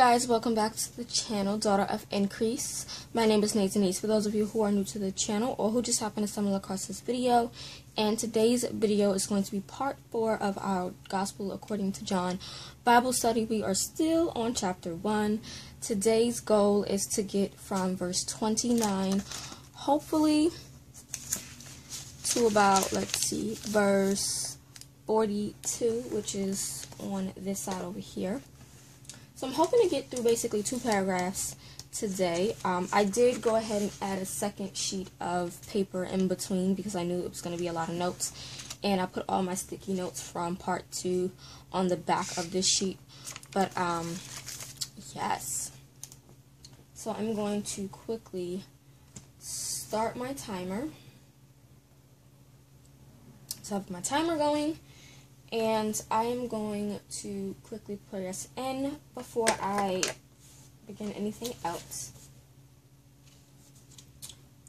guys, welcome back to the channel, Daughter of Increase. My name is Nathanael. For those of you who are new to the channel or who just happen to stumble across this video, and today's video is going to be part 4 of our Gospel According to John Bible study. We are still on chapter 1. Today's goal is to get from verse 29, hopefully, to about, let's see, verse 42, which is on this side over here. So I'm hoping to get through basically 2 paragraphs today. I did go ahead and add a second sheet of paper in between because I knew it was going to be a lot of notes. And I put all my sticky notes from part 2 on the back of this sheet. But, yes. So I'm going to quickly start my timer. So I have my timer going. And I am going to quickly put us in before I begin anything else.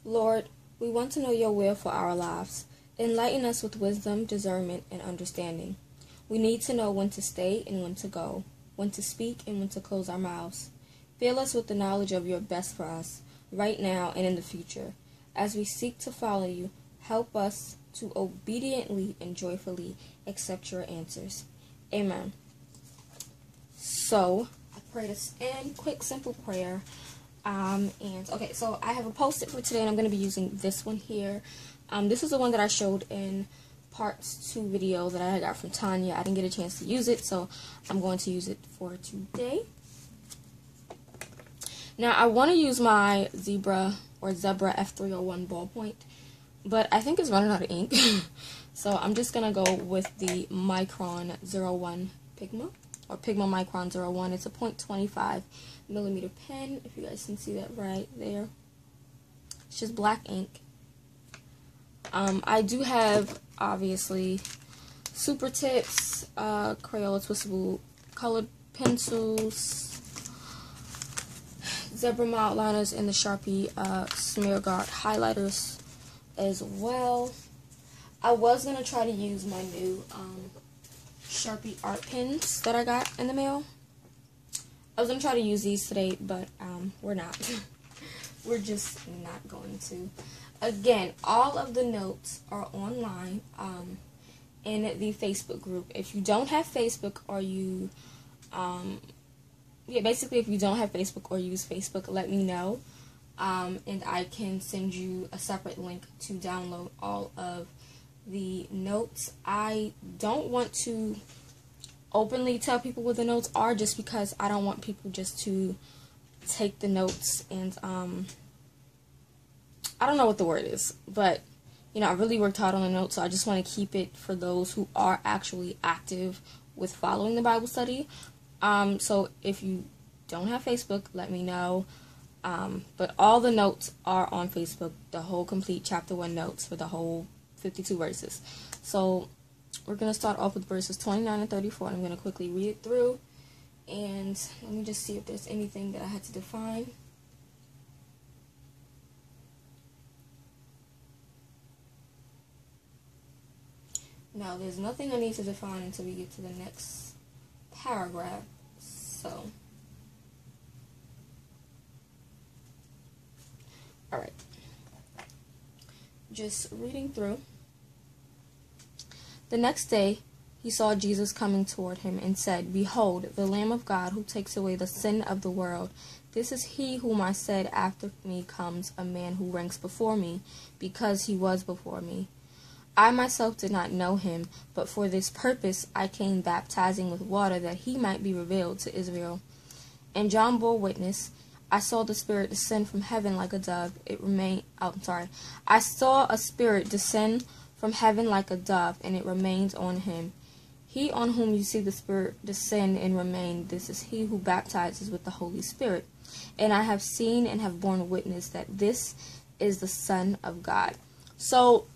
Lord, we want to know your will for our lives. Enlighten us with wisdom, discernment, and understanding. We need to know when to stay and when to go, when to speak and when to close our mouths. Fill us with the knowledge of your best for us, right now and in the future. As we seek to follow you, help us to obediently and joyfully accept your answers. Amen. So, I pray this in quick, simple prayer. And okay, so I have a post-it for today, and I'm going to be using this one here. This is the one that I showed in part 2 video that I got from Tanya. I didn't get a chance to use it, so I'm going to use it for today. Now, I want to use my Zebra F301 ballpoint, but I think it's running out of ink. So I'm just going to go with the Micron 01 Pigma, or Pigma Micron 01. It's a 0.25 millimeter pen, if you guys can see that right there. It's just black ink. I do have, obviously, super tips, Crayola twistable colored pencils, Zebra mild liners, and the Sharpie smear guard highlighters as well. I was going to try to use my new Sharpie art pens that I got in the mail. I was going to try to use these today, but we're not. We're just not going to. Again, all of the notes are online in the Facebook group. If you don't have Facebook, or you, basically if you don't have Facebook or use Facebook, let me know. And I can send you a separate link to download all of the notes. I don't want to openly tell people what the notes are, just because I don't want people just to take the notes and I don't know what the word is, but you know, I really worked hard on the notes, so I just want to keep it for those who are actually active with following the Bible study. So if you don't have Facebook, let me know. But all the notes are on Facebook, the whole complete chapter 1 notes for the whole 52 verses. So we're going to start off with verses 29 and 34, and I'm going to quickly read it through. And let me just see if there's anything that I had to define. Now, there's nothing I need to define until we get to the next paragraph. So, alright, just reading through. The next day he saw Jesus coming toward him and said, "Behold, the Lamb of God who takes away the sin of the world. This is he whom I said, after me comes a man who ranks before me, because he was before me. I myself did not know him, but for this purpose I came baptizing with water, that he might be revealed to Israel." And John bore witness, "I saw the Spirit descend from heaven like a dove. I saw a Spirit descend from heaven like a dove, and it remains on him. He on whom you see the Spirit descend and remain, this is he who baptizes with the Holy Spirit. And I have seen and have borne witness that this is the Son of God." So,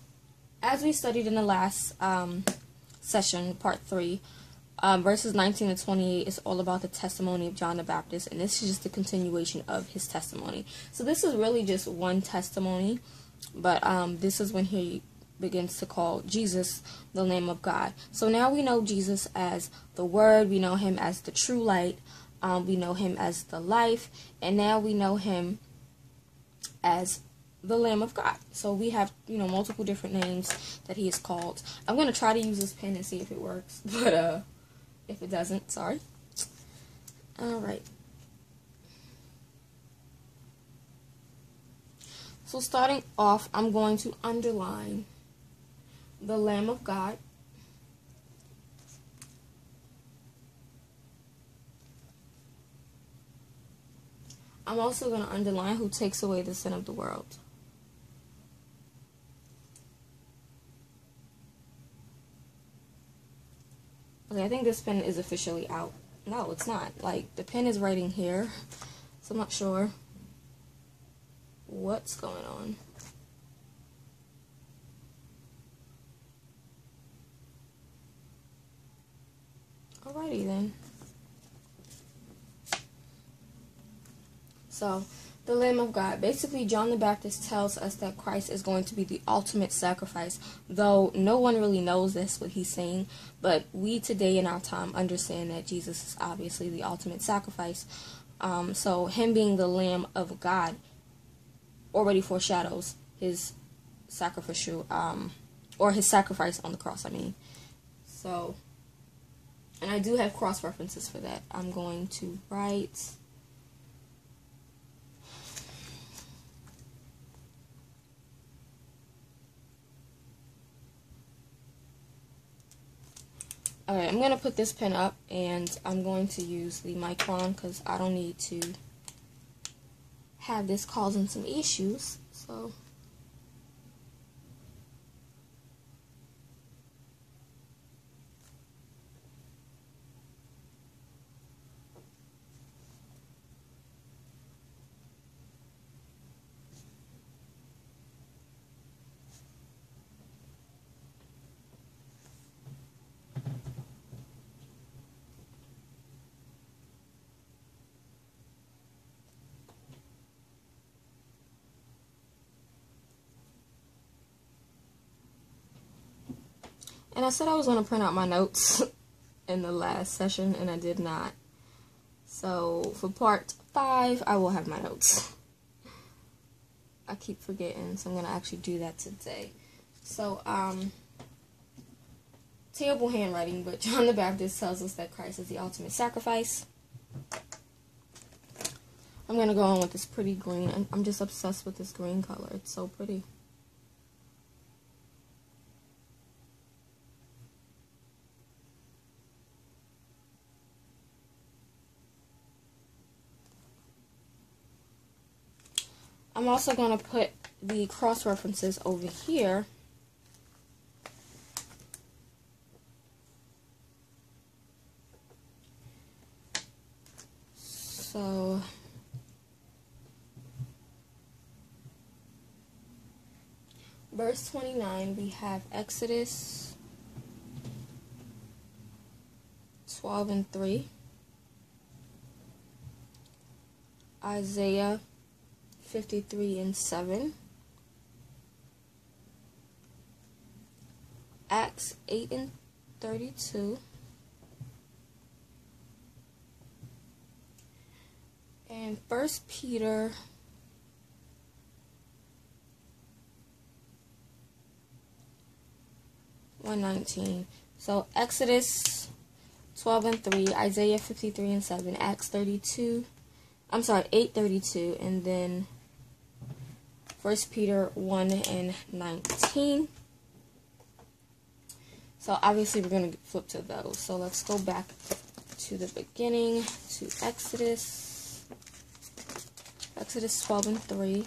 as we studied in the last session, part 3, verses 19 to 28 is all about the testimony of John the Baptist, and this is just the continuation of his testimony. So this is really just one testimony, but this is when he begins to call Jesus the Lamb of God. So now we know Jesus as the Word, we know him as the true light, We know him as the life, and now we know him as the Lamb of God. So we have, you know, multiple different names that he is called. I'm going to try to use this pen and see if it works, but if it doesn't, sorry. All right. So starting off, I'm going to underline the Lamb of God. I'm also going to underline who takes away the sin of the world. Okay, I think this pen is officially out. No, it's not. Like, the pen is writing here, so I'm not sure what's going on. Alrighty then. So, the Lamb of God. Basically, John the Baptist tells us that Christ is going to be the ultimate sacrifice, though no one really knows this, what he's saying, but we today in our time understand that Jesus is obviously the ultimate sacrifice. So, him being the Lamb of God already foreshadows his sacrificial, or his sacrifice on the cross, I mean. So, and I do have cross references for that. I'm going to write... Alright, I'm going to put this pen up, and I'm going to use the Micron because I don't need to have this causing some issues. So, and I said I was going to print out my notes in the last session, and I did not. So, for part 5, I will have my notes. I keep forgetting, so I'm going to actually do that today. So, terrible handwriting, but John the Baptist tells us that Christ is the ultimate sacrifice. I'm going to go on with this pretty green. I'm just obsessed with this green color. It's so pretty. I'm also going to put the cross references over here. So, verse 29, we have Exodus 12:3, Isaiah 53:7, Acts 8:32, and First Peter 1:19. So Exodus 12:3, Isaiah 53:7, Acts 8:32, and then 1 Peter 1:19. So obviously we're going to flip to those. So let's go back to the beginning, to Exodus. Exodus 12:3.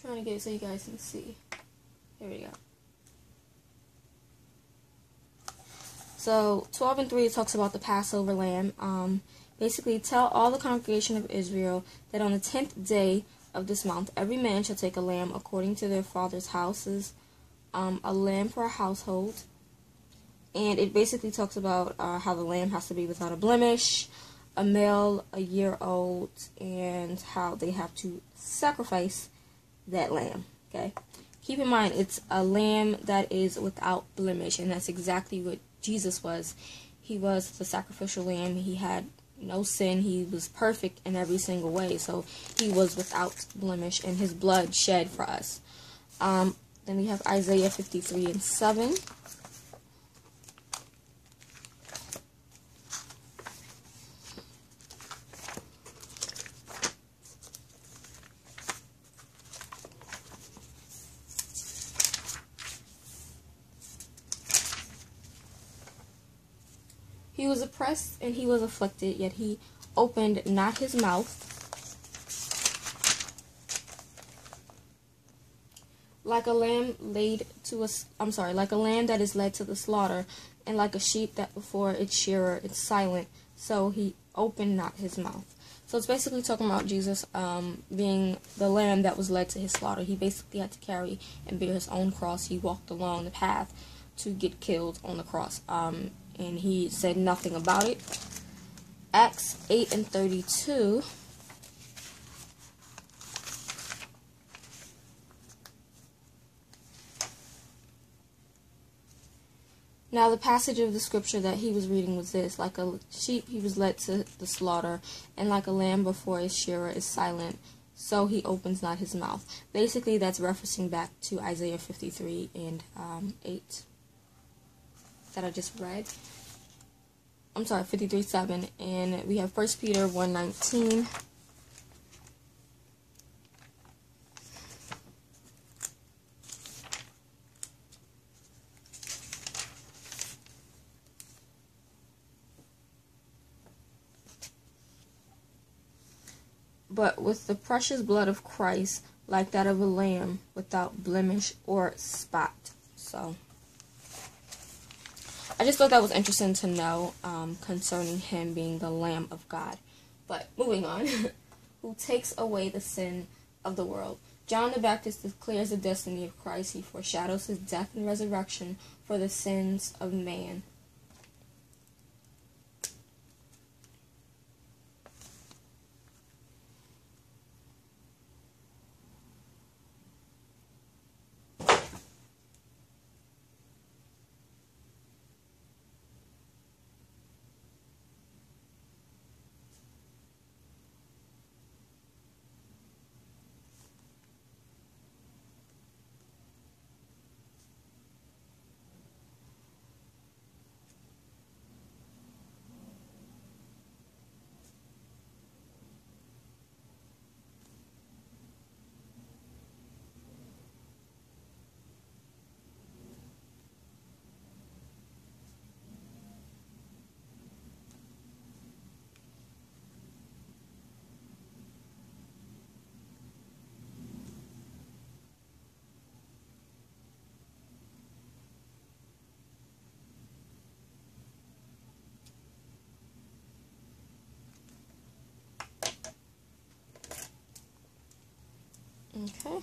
Trying to get it so you guys can see. Here we go. So 12:3 talks about the Passover lamb. Basically, tell all the congregation of Israel that on the 10th day of this month, every man shall take a lamb according to their father's houses, a lamb per household. And it basically talks about how the lamb has to be without a blemish, a male, a year old, and how they have to sacrifice that lamb. Okay, Keep in mind, it's a lamb that is without blemish, and that's exactly what Jesus was. He was the sacrificial lamb. He had no sin. He was perfect in every single way, so he was without blemish, and his blood shed for us. Then we have Isaiah 53:7. He was oppressed and he was afflicted, yet he opened not his mouth. Like a lamb that is led to the slaughter, and like a sheep that before its shearer is silent, so he opened not his mouth. So it's basically talking about Jesus being the lamb that was led to his slaughter. He basically had to carry and bear his own cross. He walked along the path to get killed on the cross, and he said nothing about it. Acts 8:32. Now the passage of the scripture that he was reading was this: like a sheep he was led to the slaughter, and like a lamb before its shearer is silent, so he opens not his mouth. Basically, that's referencing back to Isaiah 53:8 that I just read. I'm sorry, 53:7, and we have First Peter 1:19. But with the precious blood of Christ, like that of a lamb, without blemish or spot. So, I just thought that was interesting to know concerning him being the Lamb of God. But moving on, who takes away the sin of the world. John the Baptist declares the destiny of Christ. He foreshadows his death and resurrection for the sins of man. Okay. Okay.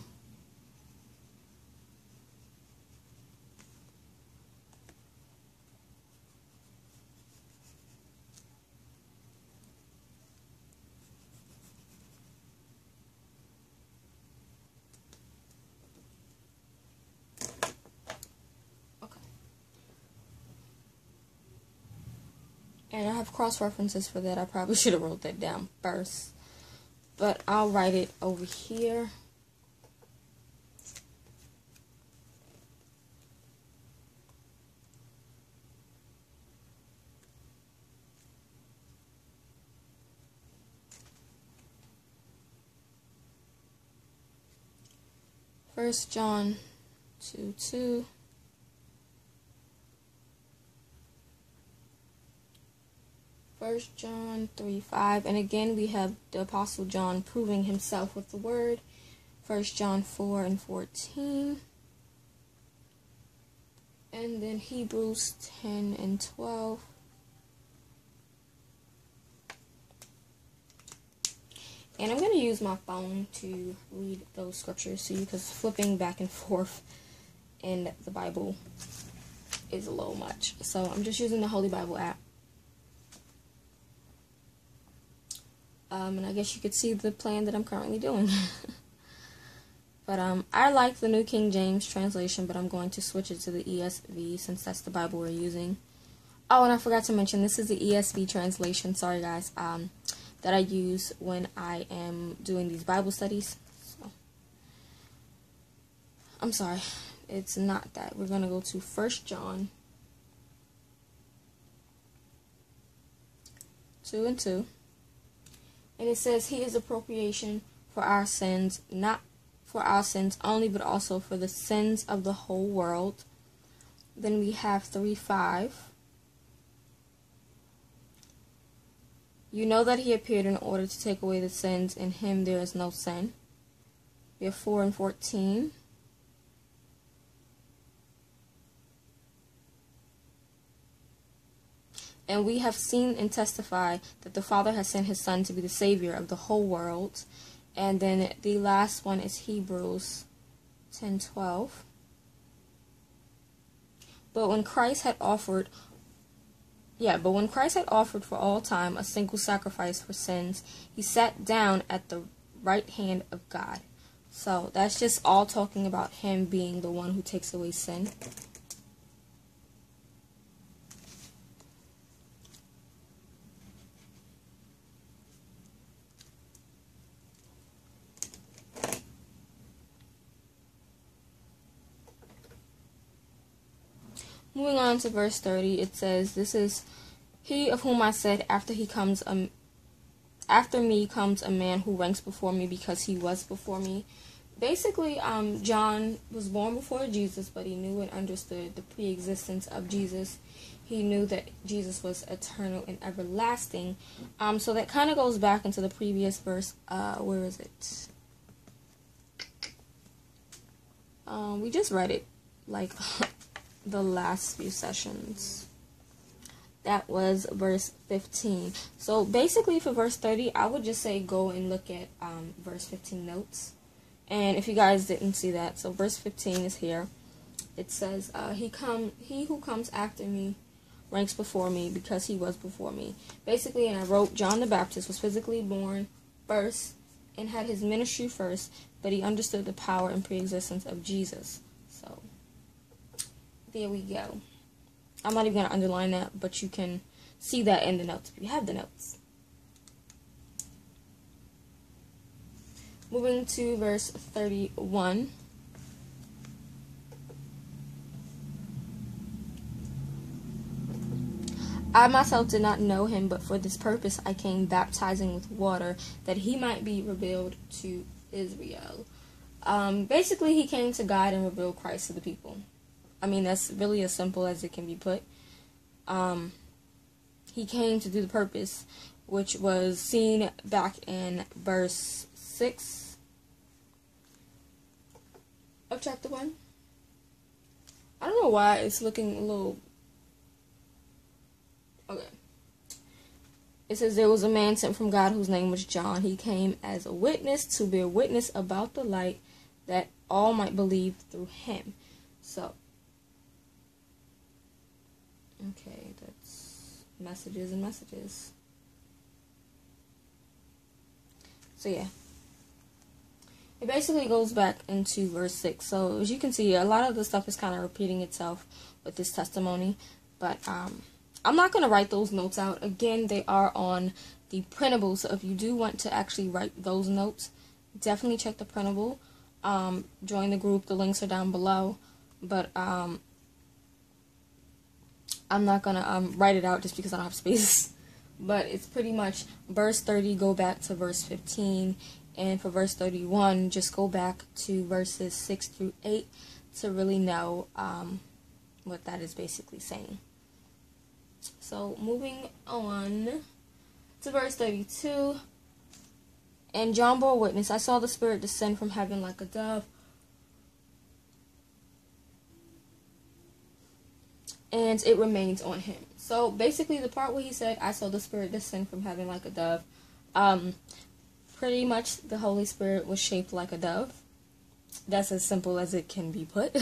And I have cross references for that. I probably should have wrote that down first, but I'll write it over here. First John 2:2. First John 3:5. And again, we have the Apostle John proving himself with the word. First John 4:14. And then Hebrews 10:12. And I'm going to use my phone to read those scriptures to you, because flipping back and forth in the Bible is a little much. So I'm just using the Holy Bible app. And I guess you could see the plan that I'm currently doing. But I like the New King James translation, but I'm going to switch it to the ESV since that's the Bible we're using. Oh, and I forgot to mention, this is the ESV translation, sorry guys, that I use when I am doing these Bible studies. So, I'm sorry, it's not that. We're going to go to First John 2:2. And it says, He is appropriation for our sins, not for our sins only, but also for the sins of the whole world. Then we have 3:5. You know that he appeared in order to take away the sins. In him there is no sin. We have 4:14. And we have seen and testify that the Father has sent his Son to be the Savior of the whole world. And then the last one is Hebrews 10:12. But when Christ had offered for all time a single sacrifice for sins, he sat down at the right hand of God. So that's just all talking about him being the one who takes away sin. Moving on to verse 30, it says, This is he of whom I said, after me comes a man who ranks before me because he was before me. Basically, John was born before Jesus, but he knew and understood the pre-existence of Jesus. He knew that Jesus was eternal and everlasting. So that kind of goes back into the previous verse. Where is it? We just read it, like... the last few sessions. That was verse 15. So basically for verse 30, I would just say go and look at verse 15 notes. And if you guys didn't see that, so verse 15 is here. It says, he who comes after me ranks before me because he was before me. Basically, and I wrote, John the Baptist was physically born first and had his ministry first, but he understood the power and pre-existence of Jesus. So there we go. I'm not even going to underline that, but you can see that in the notes if you have the notes. Moving to verse 31. I myself did not know him, but for this purpose I came baptizing with water, that he might be revealed to Israel. Basically, he came to God and revealed Christ to the people. I mean, that's really as simple as it can be put. He came to do the purpose, which was seen back in verse 6 of chapter 1. I don't know why it's looking a little... Okay. It says, There was a man sent from God whose name was John. He came as a witness to bear witness about the light, that all might believe through him. So... okay, that's messages and messages. So yeah, it basically goes back into verse 6. So as you can see, a lot of the stuff is kind of repeating itself with this testimony. But I'm not going to write those notes out. Again, they are on the printable. So if you do want to actually write those notes, definitely check the printable. Join the group. The links are down below. But I'm not going to write it out just because I don't have space. But it's pretty much verse 30, go back to verse 15. And for verse 31, just go back to verses 6 through 8 to really know what that is basically saying. So moving on to verse 32. And John bore witness, I saw the Spirit descend from heaven like a dove, and it remains on him. So basically the part where he said, I saw the Spirit descend from heaven like a dove, pretty much the Holy Spirit was shaped like a dove. That's as simple as it can be put.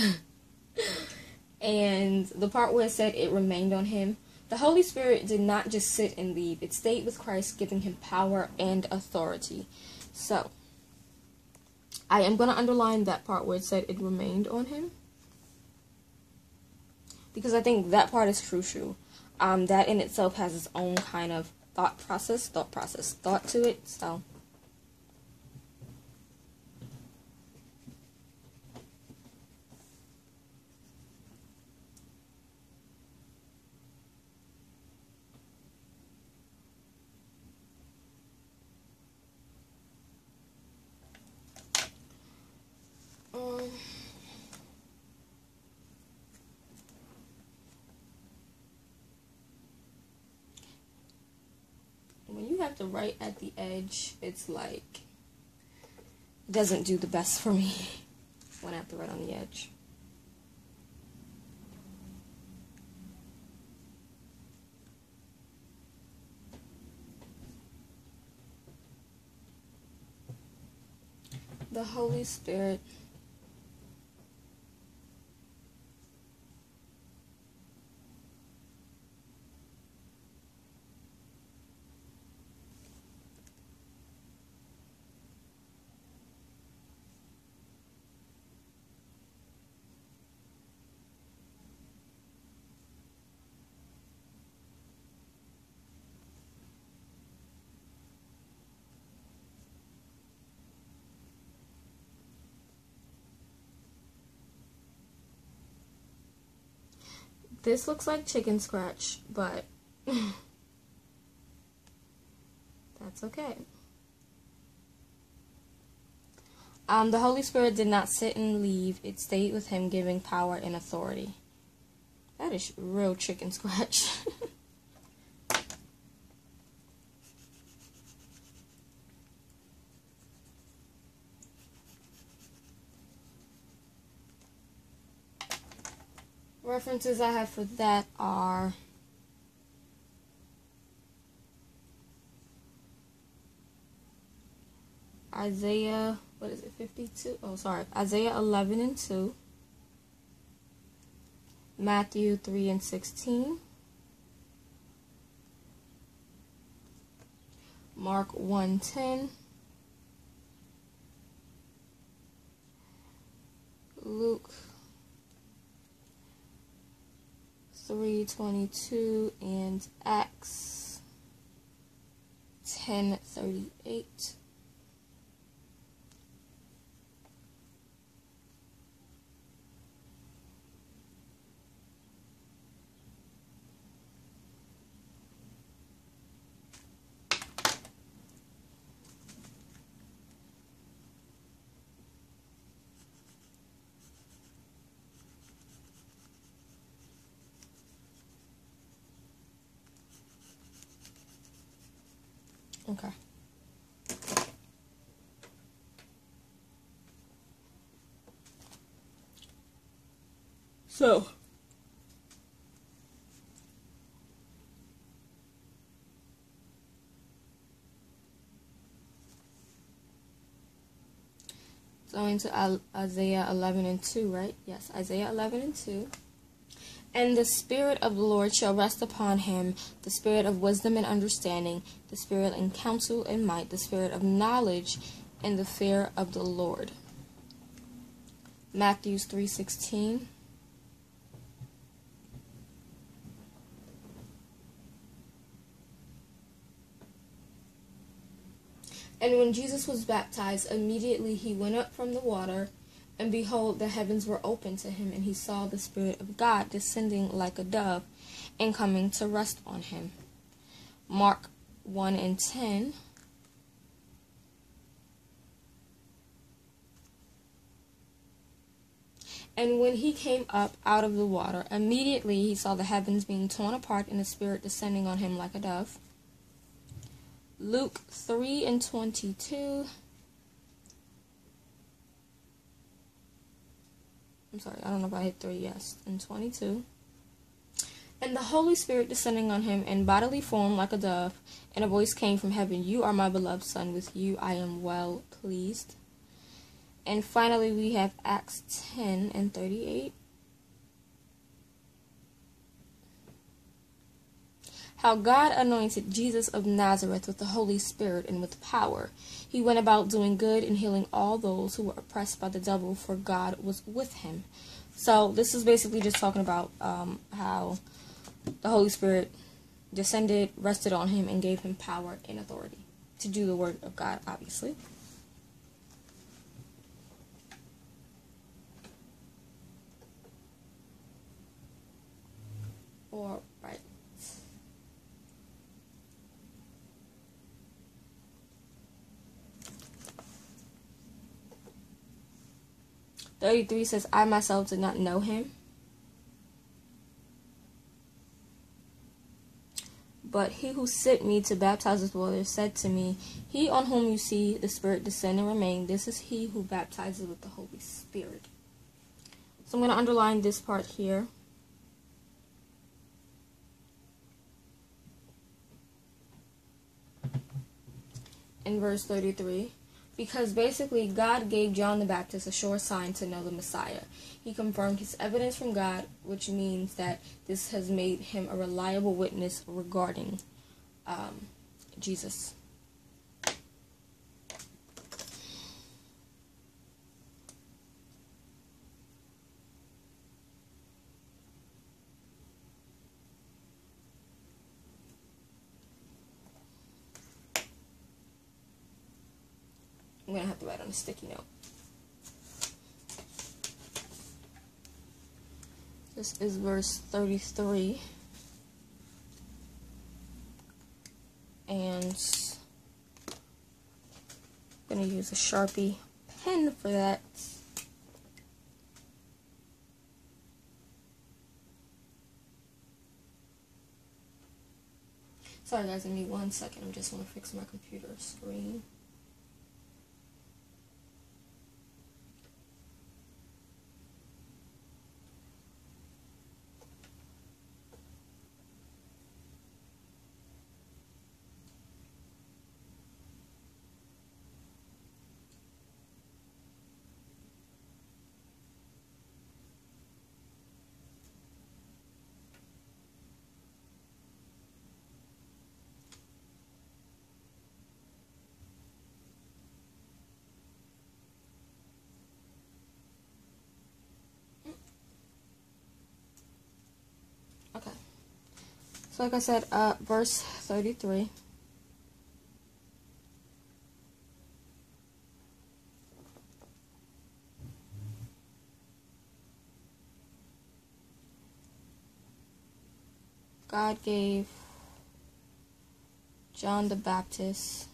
And the part where it said it remained on him, the Holy Spirit did not just sit and leave. It stayed with Christ, giving him power and authority. So I am going to underline that part where it said it remained on him, because I think that part is crucial. That in itself has its own kind of thought to it, so. The right at the edge, it's like it doesn't do the best for me when I have to write on the edge. The Holy Spirit. This looks like chicken scratch, but that's okay. The Holy Spirit did not sit and leave. It stayed with him, giving power and authority. That is real chicken scratch. References I have for that are Isaiah, what is it, 52? Oh, sorry, Isaiah 11 and 2, Matthew 3 and 16, Mark 1:10, Luke 3:22 and Acts 10:38. Okay. So, going to Isaiah 11 and 2, right? Yes, Isaiah 11 and 2. And the Spirit of the Lord shall rest upon him, the Spirit of wisdom and understanding, the Spirit in counsel and might, the Spirit of knowledge and the fear of the Lord. Matthew 3:16. And when Jesus was baptized, immediately he went up from the water, and behold, the heavens were opened to him, and he saw the Spirit of God descending like a dove and coming to rest on him. Mark 1 and 10. And when he came up out of the water, immediately he saw the heavens being torn apart and the Spirit descending on him like a dove. Luke 3 and 22. I'm sorry, I don't know if I hit 3, yes, and 22. And the Holy Spirit descending on him in bodily form like a dove, and a voice came from heaven, "You are my beloved Son, with you I am well pleased." And finally we have Acts 10 and 38. how God anointed Jesus of Nazareth with the Holy Spirit and with power. He went about doing good and healing all those who were oppressed by the devil, for God was with him. So this is basically just talking about how the Holy Spirit descended, rested on him, and gave him power and authority to do the work of God, obviously. All right. Verse 33 says, I myself did not know him, but he who sent me to baptize with water said to me, he on whom you see the Spirit descend and remain, this is he who baptizes with the Holy Spirit. So I'm going to underline this part here. In verse 33, because basically God gave John the Baptist a sure sign to know the Messiah. He confirmed his evidence from God, which means that this has made him a reliable witness regarding Jesus. I'm going to have to write on a sticky note. This is verse 33. And I'm going to use a Sharpie pen for that. Sorry guys, give me one second. I just want to fix my computer screen. So like I said, verse 33. God gave John the Baptist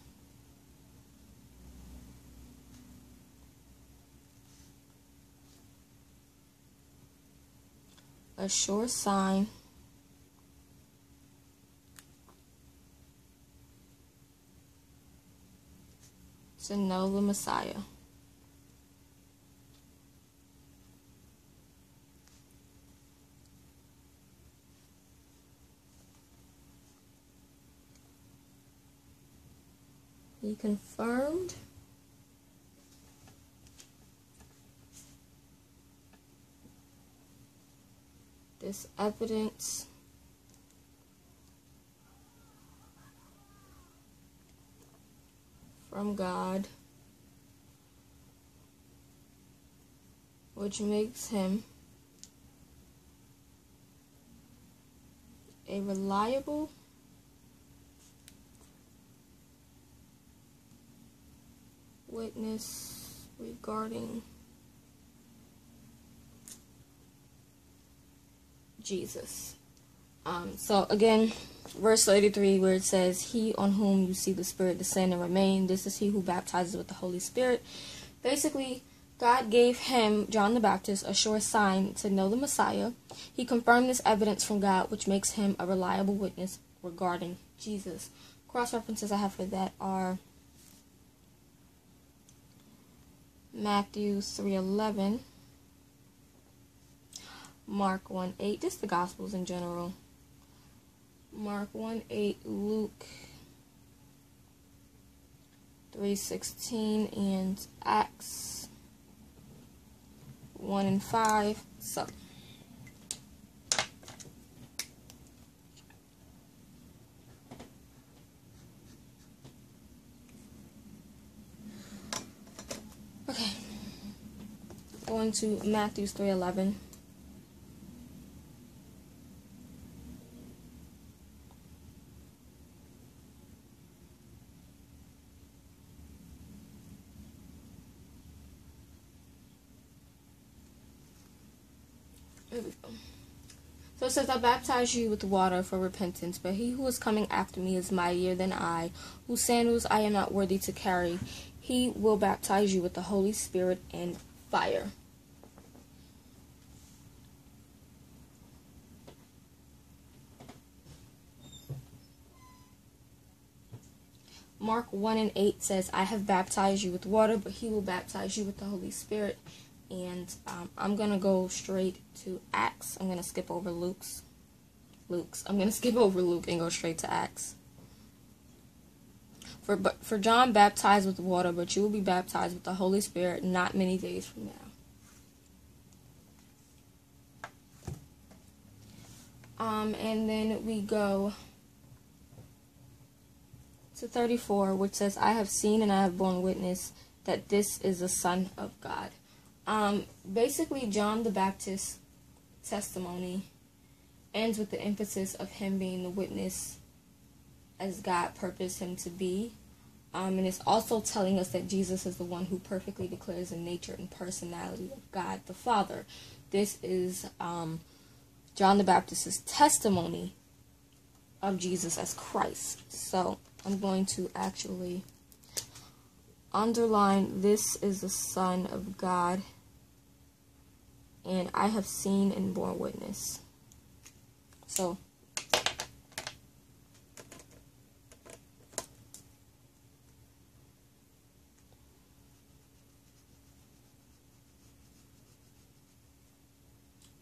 a sure sign to know the Messiah. He confirmed this evidence from God, which makes him a reliable witness regarding Jesus. So again, verse 33, where it says, he on whom you see the Spirit descend and remain, this is he who baptizes with the Holy Spirit. Basically, God gave him, John the Baptist, a sure sign to know the Messiah. He confirmed this evidence from God, which makes him a reliable witness regarding Jesus. Cross references I have for that are Matthew 3:11, Mark 1:8, just the Gospels in general. Mark 1:8, Luke 3:16, and Acts 1 and 5. So Going to Matthew 3:11. There we go. So it says, I baptize you with water for repentance, but he who is coming after me is mightier than I, whose sandals I am not worthy to carry. He will baptize you with the Holy Spirit and fire. Mark 1:8 says, I have baptized you with water, but he will baptize you with the Holy Spirit. And I'm going to go straight to Acts. I'm going to skip over Luke's. I'm going to skip over Luke and go straight to Acts. For John baptized with water, but you will be baptized with the Holy Spirit not many days from now. And then we go to 34, which says, I have seen and I have borne witness that this is the Son of God. Basically, John the Baptist's testimony ends with the emphasis of him being the witness as God purposed him to be. And it's also telling us that Jesus is the one who perfectly declares the nature and personality of God the Father. This is John the Baptist's testimony of Jesus as Christ. So I'm going to actually underline this is the Son of God, and I have seen and borne witness. So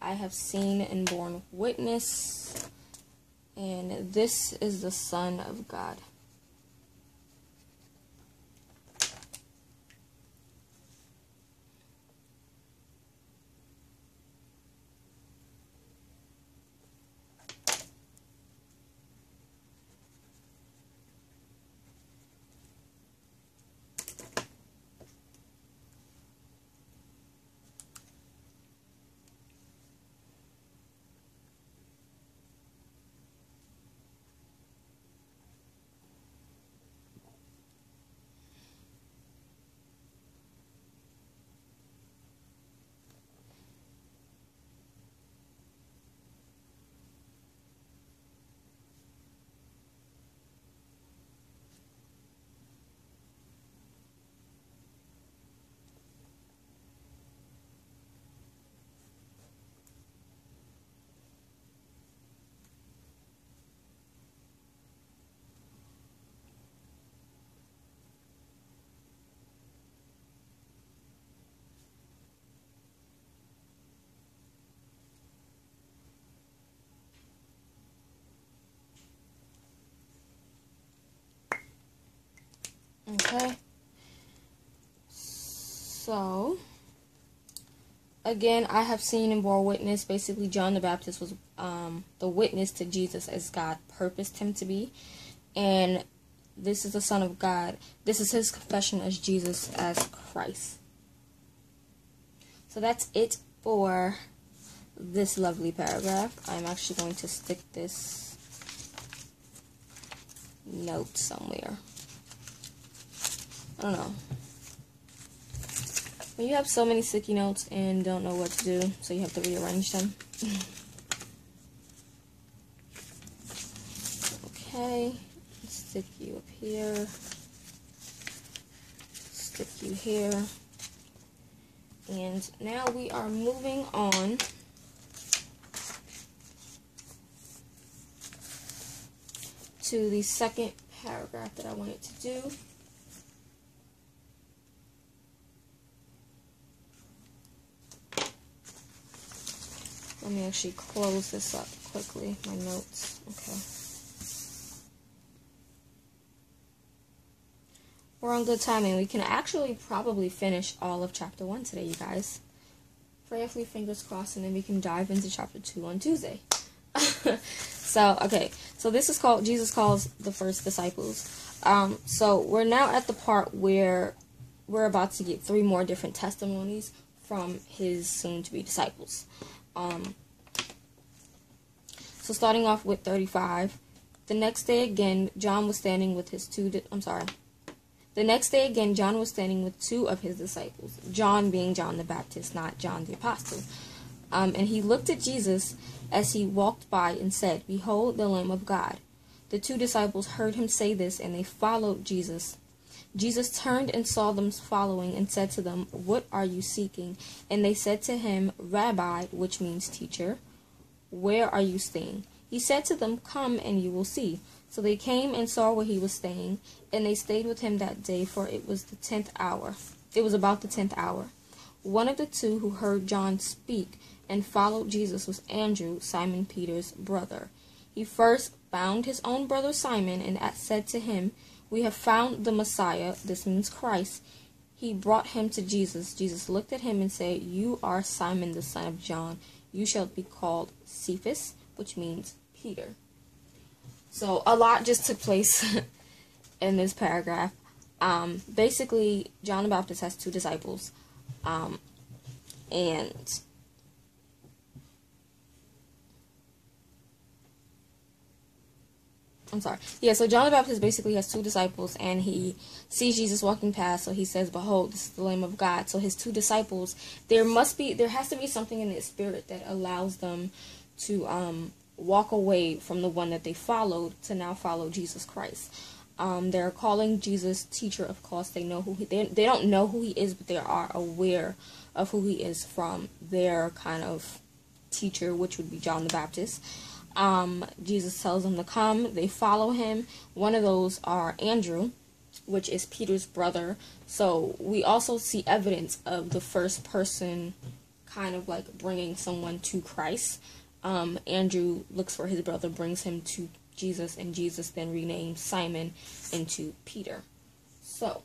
I have seen and borne witness, and this is the Son of God. Okay, so, again, I have seen and bore witness. Basically, John the Baptist was the witness to Jesus as God purposed him to be. And this is the Son of God. This is his confession as Jesus as Christ. So that's it for this lovely paragraph. I'm actually going to stick this note somewhere. I don't know. When you have so many sticky notes and don't know what to do, so you have to rearrange them. Okay, stick you up here. Stick you here. And now we are moving on to the second paragraph that I wanted to do. Let me actually close this up quickly, my notes. Okay. We're on good timing. We can actually probably finish all of chapter 1 today, you guys. Prayerfully, fingers crossed, and then we can dive into chapter 2 on Tuesday. So, okay. So this is called, Jesus calls the first disciples. So we're now at the part where we're about to get three more different testimonies from his soon-to-be disciples. So starting off with 35, The next day again, John was standing with two of his disciples, John being John the Baptist, not John the Apostle. And he looked at Jesus as he walked by and said, "Behold, the Lamb of God." The two disciples heard him say this, and they followed Jesus. Jesus turned and saw them following and said to them, "What are you seeking?" And they said to him, "Rabbi," which means teacher, "where are you staying?" He said to them, "Come and you will see." So they came and saw where he was staying, and they stayed with him that day, for it was the 10th hour. It was about the 10th hour. One of the two who heard John speak and followed Jesus was Andrew, Simon Peter's brother. He first bound his own brother Simon and said to him, "We have found the Messiah," this means Christ. He brought him to Jesus. Jesus looked at him and said, "You are Simon, the son of John. You shall be called Cephas," which means Peter. So a lot just took place in this paragraph. Basically, John the Baptist has two disciples, and so John the Baptist basically has two disciples, and he sees Jesus walking past, so he says, "Behold, this is the Lamb of God." So his two disciples, there has to be something in their spirit that allows them to walk away from the one that they followed to now follow Jesus Christ. They're calling Jesus teacher. Of course, they know they don't know who he is, but they are aware of who he is from their kind of teacher, which would be John the Baptist. Jesus tells them to come. They follow him. One of those are Andrew, which is Peter's brother. So we also see evidence of the first person kind of like bringing someone to Christ. Andrew looks for his brother, brings him to Jesus, and Jesus then renames Simon into Peter. So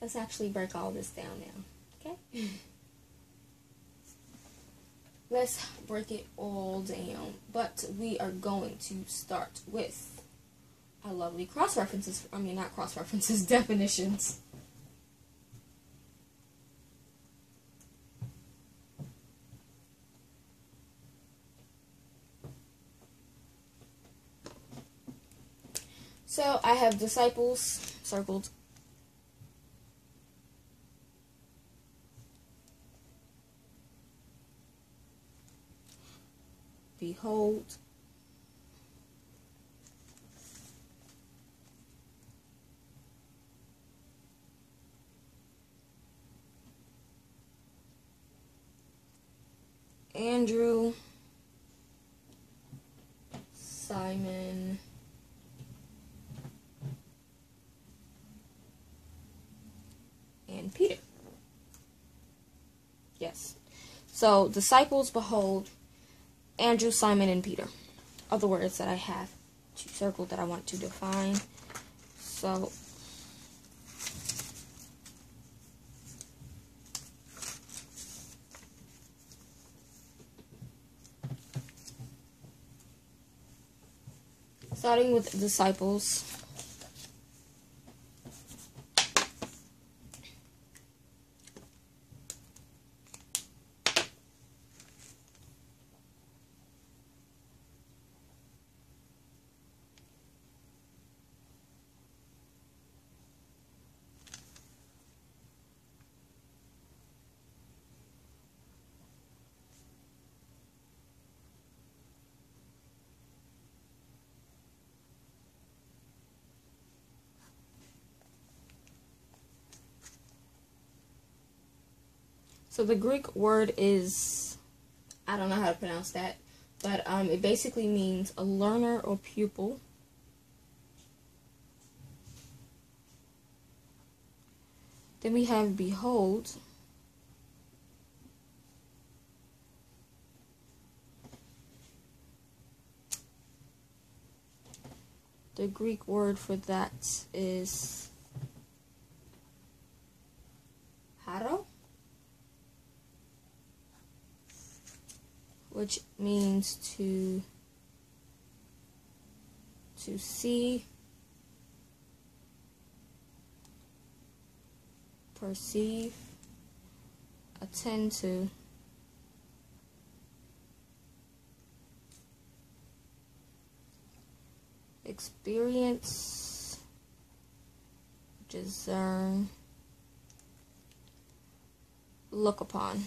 let's actually break all this down now, okay? Let's break it all down, but we are going to start with our lovely definitions. So I have disciples circled. Behold, Andrew, Simon, and Peter. Yes. So disciples, behold, Andrew, Simon, and Peter are the words that I have circled that I want to define. So starting with disciples, so the Greek word is, I don't know how to pronounce that, but it basically means a learner or pupil. Then we have behold. The Greek word for that is haro, which means to see, perceive, 10 to experience, discern, look upon.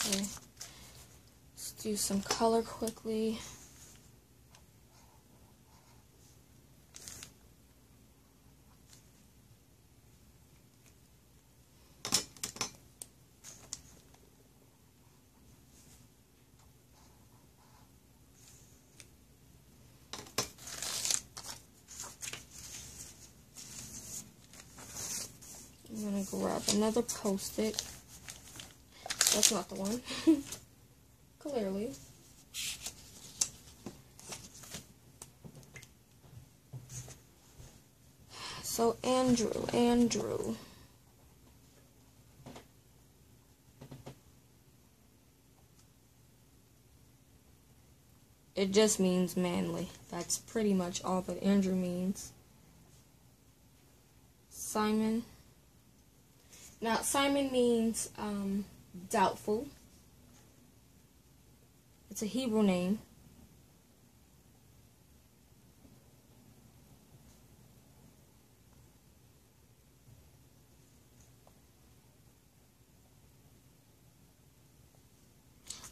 Okay, let's do some color quickly. Grab another Post-it. That's not the one. Clearly. So Andrew. It just means manly. That's pretty much all that Andrew means. Simon. Now, Simon means doubtful. It's a Hebrew name.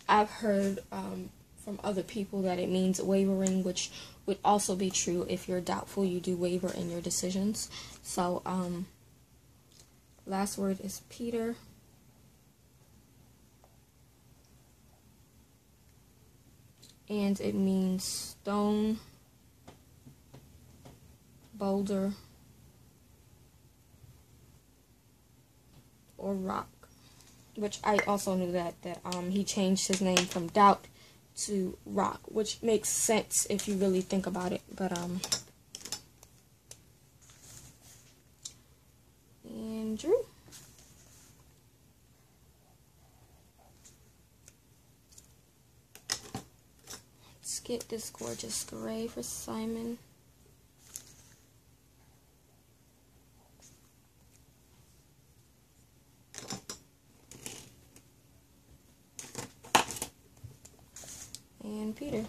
I've heard from other people that it means wavering, which would also be true. If you're doubtful, you do waver in your decisions. So, last word is Peter. And it means stone, boulder, or rock. Which I also knew that he changed his name from Doubt to Rock, which makes sense if you really think about it. But Andrew. Let's get this gorgeous gray for Simon. And Peter.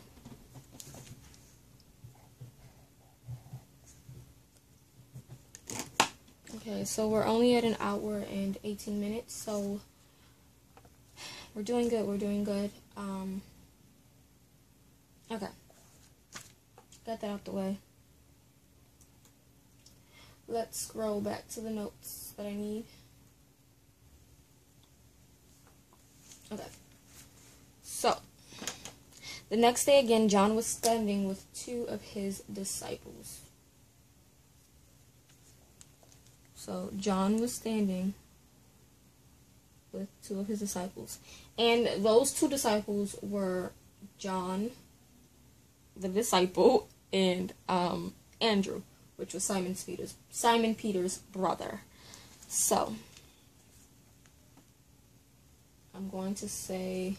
Okay, so we're only at an hour and 18 minutes, so we're doing good, okay, got that out the way. Let's scroll back to the notes that I need. Okay, so, the next day again, John was standing with two of his disciples. So, John was standing with two of his disciples. And those two disciples were John, the disciple, and Andrew, which was Simon Peter's brother. So, I'm going to say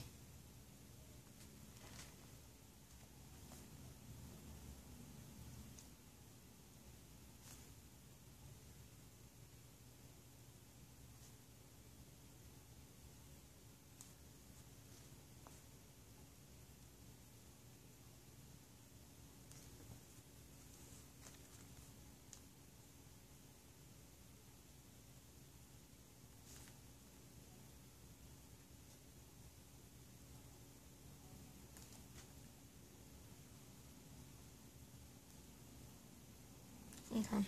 okay.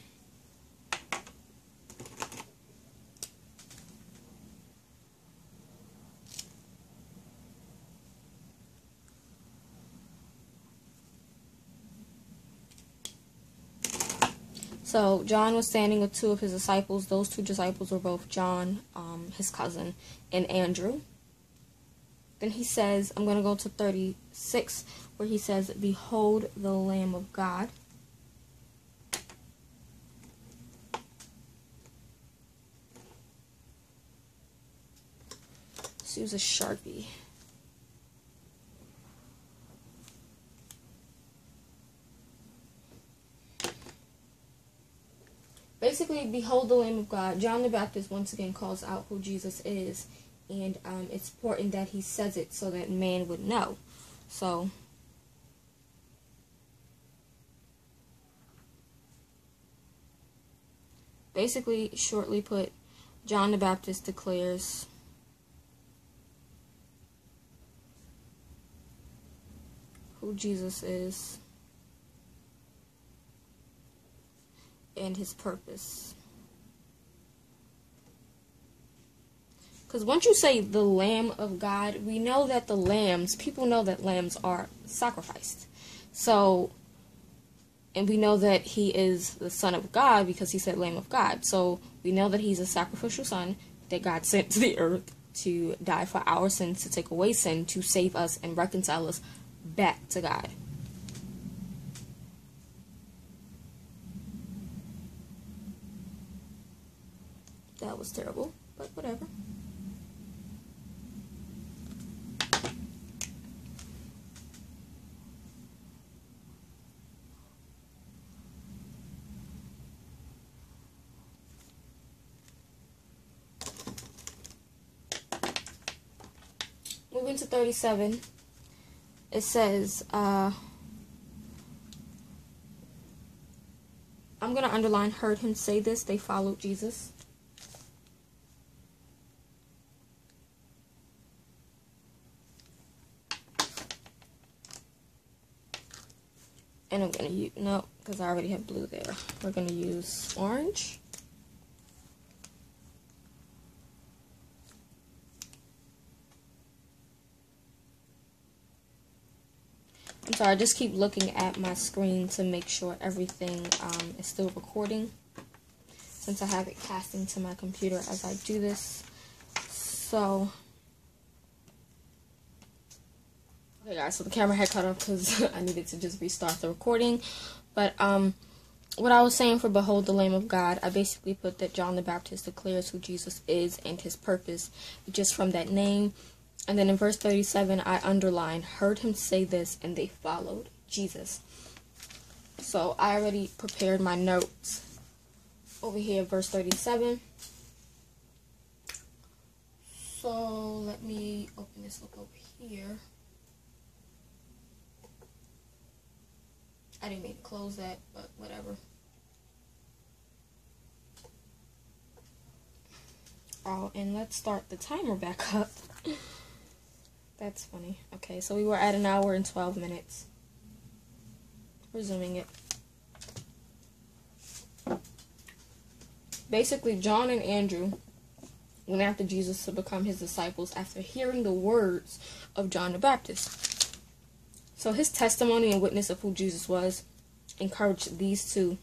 So John was standing with two of his disciples. Those two disciples were both John, his cousin, and Andrew. Then he says, I'm going to go to 36, where he says, "Behold the Lamb of God." Let's use a Sharpie. basically, behold the Lamb of God. John the Baptist once again calls out who Jesus is, and it's important that he says it so that man would know. So, basically, shortly put, John the Baptist declares who Jesus is and his purpose. Because once you say the Lamb of God, we know that the lambs, people know that lambs are sacrificed. So, and we know that he is the Son of God because he said Lamb of God. So we know that he's a sacrificial son that God sent to the earth to die for our sins, to take away sin, to save us and reconcile us back to God. That was terrible, but whatever. Moving to 37, it says, I'm going to underline, heard him say this, they followed Jesus. And I'm going to use, no, because I already have blue there. We're going to use orange. I'm sorry, I just keep looking at my screen to make sure everything is still recording, since I have it casting to my computer as I do this. So, okay guys, so the camera had cut off because I needed to just restart the recording. But what I was saying for behold the Lamb of God, I basically put that John the Baptist declares who Jesus is and his purpose just from that name. And then in verse 37, I underlined, heard him say this and they followed Jesus. So I already prepared my notes over here, verse 37. So let me open this up over here. I didn't mean to close that, but whatever. Oh, and let's start the timer back up. That's funny. Okay, so we were at an hour and 12 minutes. Resuming it. Basically, John and Andrew went after Jesus to become his disciples after hearing the words of John the Baptist. So his testimony and witness of who Jesus was encouraged these two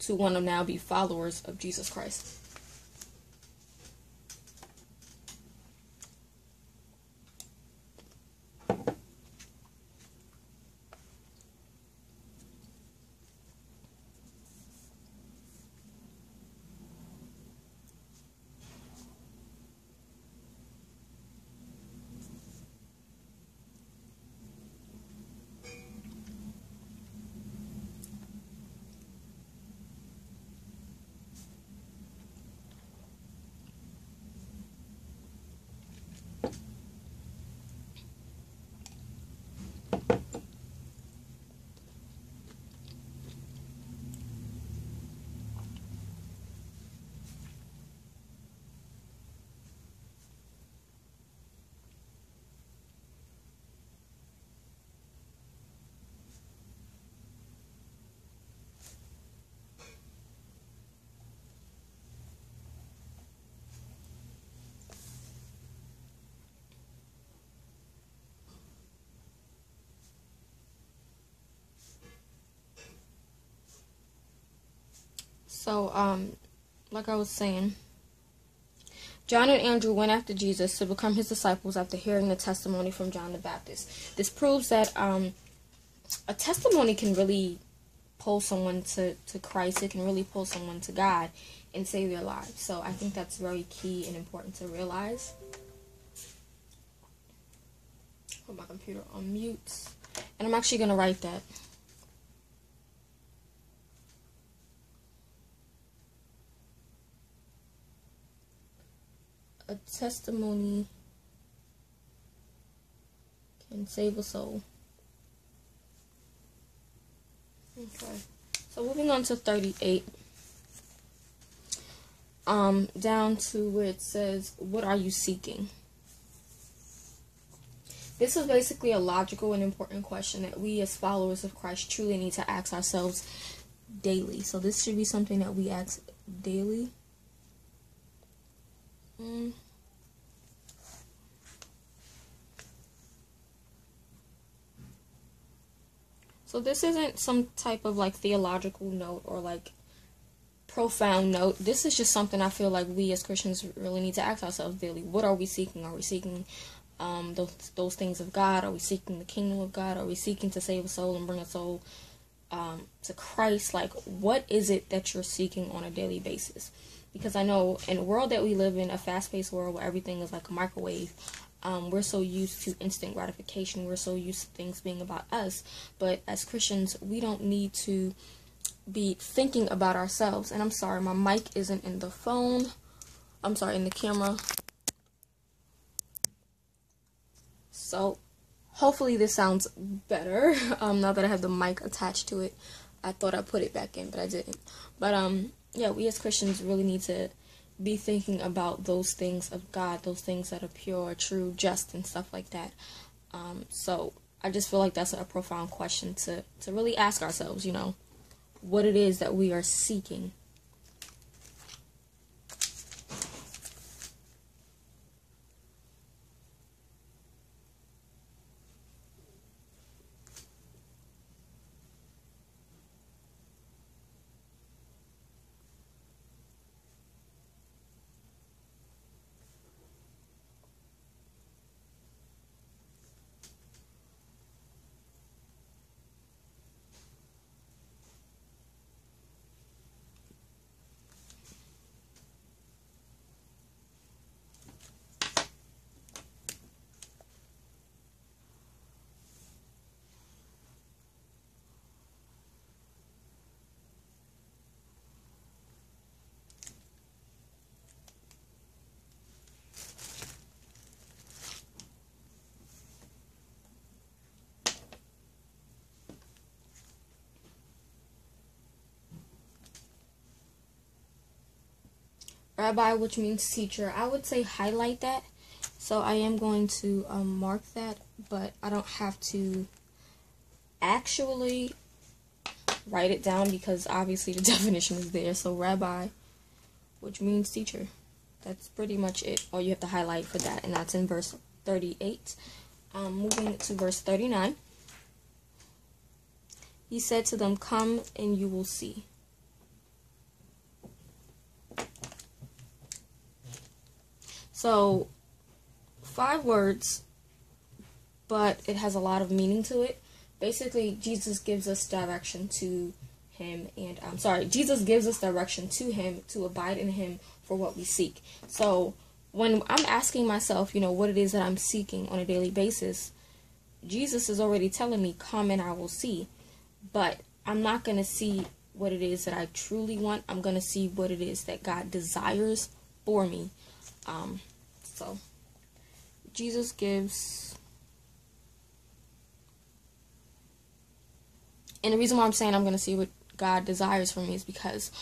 to want to now be followers of Jesus Christ. So, like I was saying, John and Andrew went after Jesus to become his disciples after hearing the testimony from John the Baptist. This proves that a testimony can really pull someone to Christ. It can really pull someone to God and save their lives. So I think that's very key and important to realize. Put my computer on mute. And I'm actually going to write that. testimony can save a soul. Okay. So moving on to 38. Down to where it says, what are you seeking? This is basically a logical and important question that we as followers of Christ truly need to ask ourselves daily. So this should be something that we ask daily. So this isn't some type of like theological note or like profound note. This is just something I feel like we as Christians really need to ask ourselves daily. What are we seeking? Are we seeking those things of God? Are we seeking the kingdom of God? Are we seeking to save a soul and bring a soul to Christ? Like, what is it that you're seeking on a daily basis? Because I know in the world that we live in, a fast-paced world where everything is like a microwave, we're so used to instant gratification. We're so used to things being about us. But as Christians, we don't need to be thinking about ourselves. And I'm sorry, my mic isn't in the phone. I'm sorry, in the camera. So hopefully this sounds better now that I have the mic attached to it. I thought I put it back in, but I didn't. But yeah, we as Christians really need to be thinking about those things of God, those things that are pure, true, just, and stuff like that. So I just feel like that's a profound question to really ask ourselves, you know, what it is that we are seeking. Rabbi, which means teacher, I would say highlight that. So I am going to mark that, but I don't have to actually write it down because obviously the definition is there. So Rabbi, which means teacher. That's pretty much it. All you have to highlight for that, and that's in verse 38. Moving to verse 39. He said to them, "Come and you will see." So, 5 words, but it has a lot of meaning to it. Basically, Jesus gives us direction to him, and I'm sorry, Jesus gives us direction to him, to abide in him for what we seek. So, when I'm asking myself, you know, what it is that I'm seeking on a daily basis, Jesus is already telling me, come and I will see. But I'm not going to see what it is that I truly want. I'm going to see what it is that God desires for me. So Jesus gives, and the reason why I'm saying I'm going to see what God desires for me is because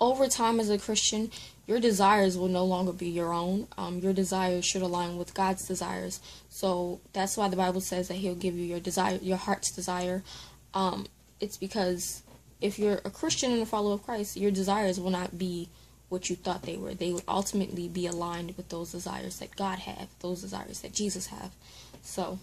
over time as a Christian, your desires will no longer be your own. Your desires should align with God's desires. So that's why the Bible says that he'll give you your desire, your heart's desire. It's because if you're a Christian and a follower of Christ, your desires will not be what you thought they were. They would ultimately be aligned with those desires that God have, those desires that Jesus have. So,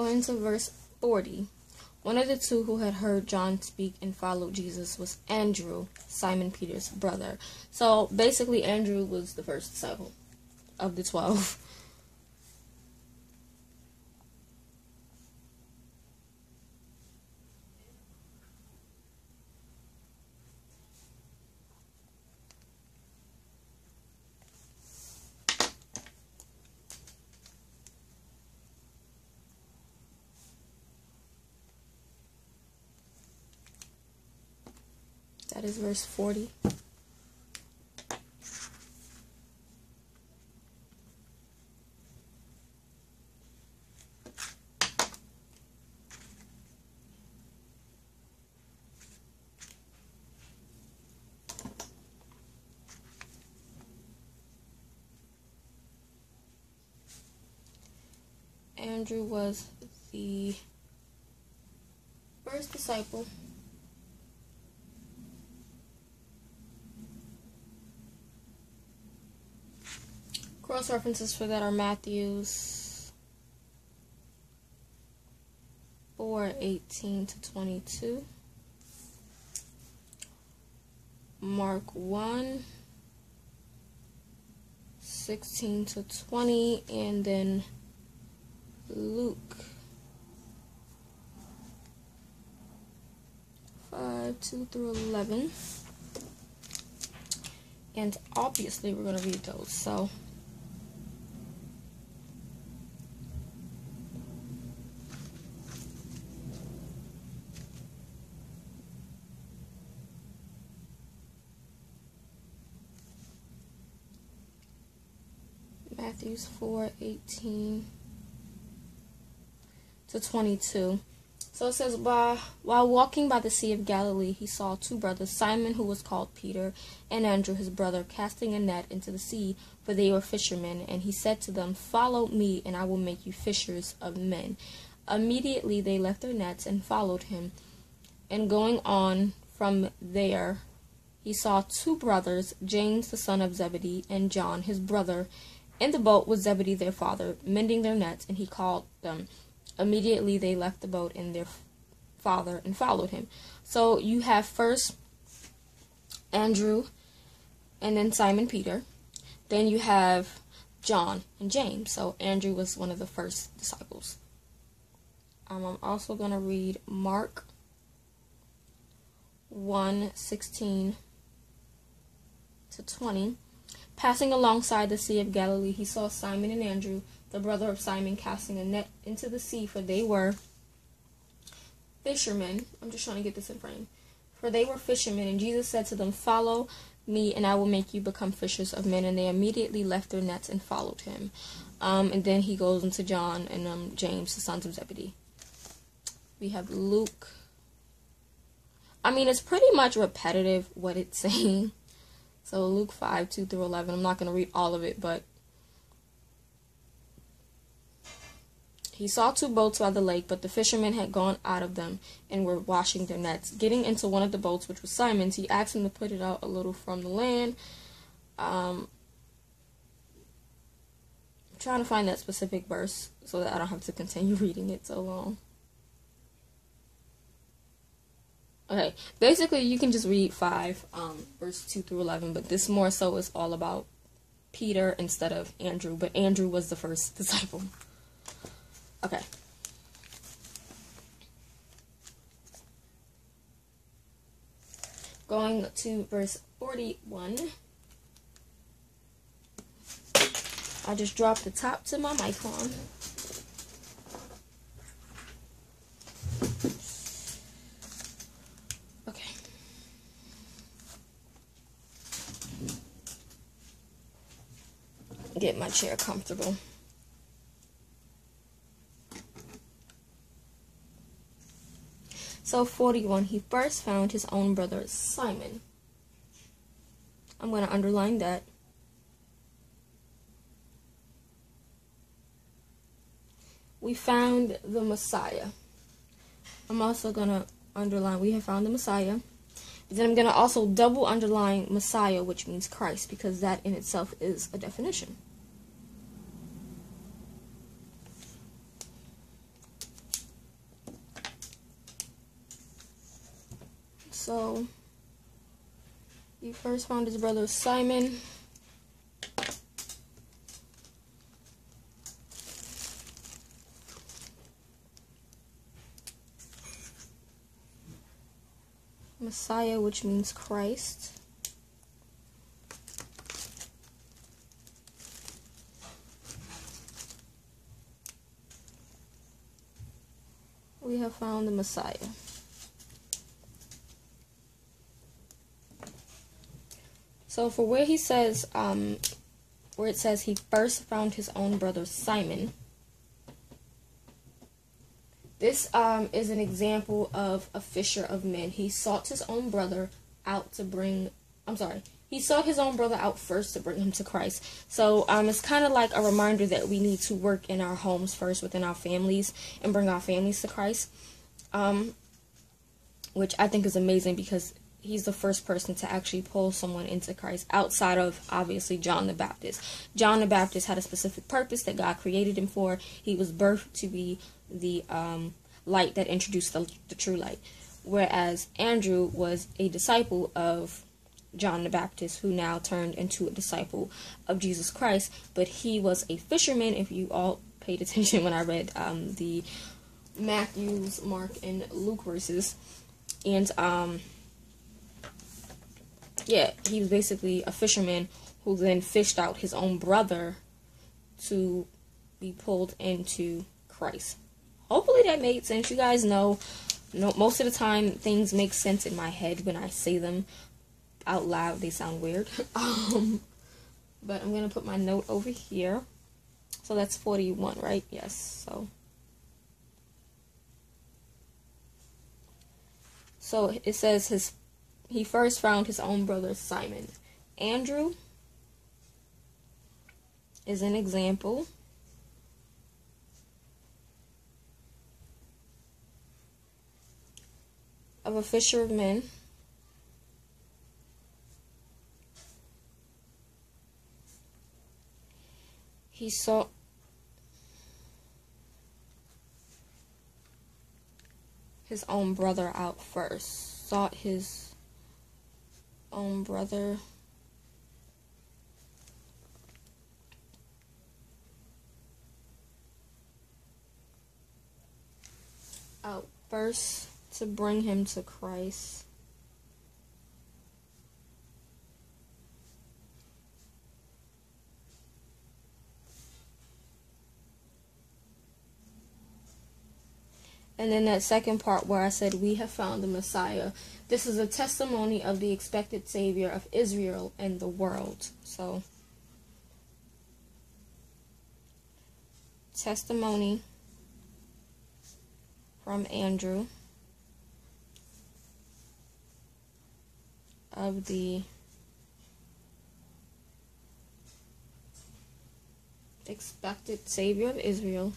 Going to verse 40. One of the two who had heard John speak and followed Jesus was Andrew, Simon Peter's brother. So basically, Andrew was the first disciple of the 12. That is verse 40. Andrew was the first disciple. Cross references for that are Matthew's 4:18-22, Mark 1:16-20, and then Luke 5:2-11. And obviously we're gonna read those, so Matthew 4:18-22. So it says, while walking by the Sea of Galilee, he saw two brothers, Simon, who was called Peter, and Andrew, his brother, casting a net into the sea, for they were fishermen. And he said to them, "Follow me, and I will make you fishers of men." Immediately they left their nets and followed him. And going on from there, he saw two brothers, James, the son of Zebedee, and John, his brother. In the boat was Zebedee, their father, mending their nets, and he called them. Immediately they left the boat and their father and followed him. So you have first Andrew and then Simon Peter. Then you have John and James. So Andrew was one of the first disciples. I'm also going to read Mark 1:16-20. Passing alongside the Sea of Galilee, he saw Simon and Andrew, the brother of Simon, casting a net into the sea, for they were fishermen. I'm just trying to get this in frame. For they were fishermen, and Jesus said to them, "Follow me, and I will make you become fishers of men." And they immediately left their nets and followed him. And then he goes into John and James, the sons of Zebedee. We have Luke. I mean, it's pretty much repetitive what it's saying. So Luke 5:2-11, I'm not going to read all of it, but he saw two boats by the lake, but the fishermen had gone out of them and were washing their nets. Getting into one of the boats, which was Simon's, he asked him to put it out a little from the land. I'm trying to find that specific verse so that I don't have to continue reading it so long. Okay, basically you can just read 5, verse 2-11, but this more so is all about Peter instead of Andrew, but Andrew was the first disciple. Okay. Going to verse 41. I just dropped the top to my Micron. Get my chair comfortable. So 41, he first found his own brother Simon. I'm going to underline that. We found the Messiah. I'm also going to underline we have found the Messiah. Then I'm going to also double underline Messiah, which means Christ, because that in itself is a definition. So he first found his brother Simon. Messiah, which means Christ. We have found the Messiah. So for where he says, where it says he first found his own brother Simon, this is an example of a fisher of men. He sought his own brother out to bring, he sought his own brother out first to bring him to Christ. So it's kind of like a reminder that we need to work in our homes first, within our families, and bring our families to Christ, which I think is amazing because he's the first person to actually pull someone into Christ outside of, obviously, John the Baptist. John the Baptist had a specific purpose that God created him for. He was birthed to be the light that introduced the true light, whereas Andrew was a disciple of John the Baptist, who now turned into a disciple of Jesus Christ. But he was a fisherman. If you all paid attention when I read the Matthew's, Mark, and Luke verses, and yeah, he was basically a fisherman who then fished out his own brother to be pulled into Christ. Hopefully that made sense. You guys know most of the time things make sense in my head when I say them out loud. They sound weird. But I'm gonna put my note over here. So that's 41, right? Yes. So it says he first found his own brother Simon. Andrew is an example of a fisher of men. Sought his own brother out first to bring him to Christ. And then that second part where I said we have found the Messiah. This is a testimony of the expected Savior of Israel and the world. So, testimony from Andrew of the expected Savior of Israel .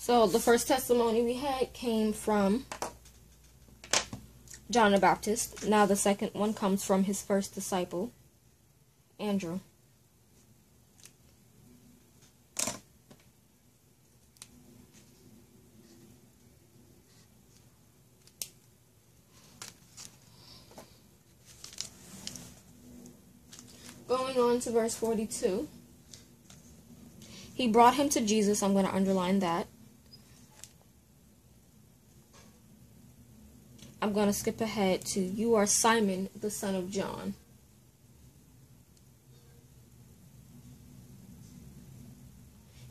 So the first testimony we had came from John the Baptist. Now the second one comes from his first disciple, Andrew. Going on to verse 42. He brought him to Jesus. I'm going to underline that. I'm going to skip ahead to, you are Simon, the son of John.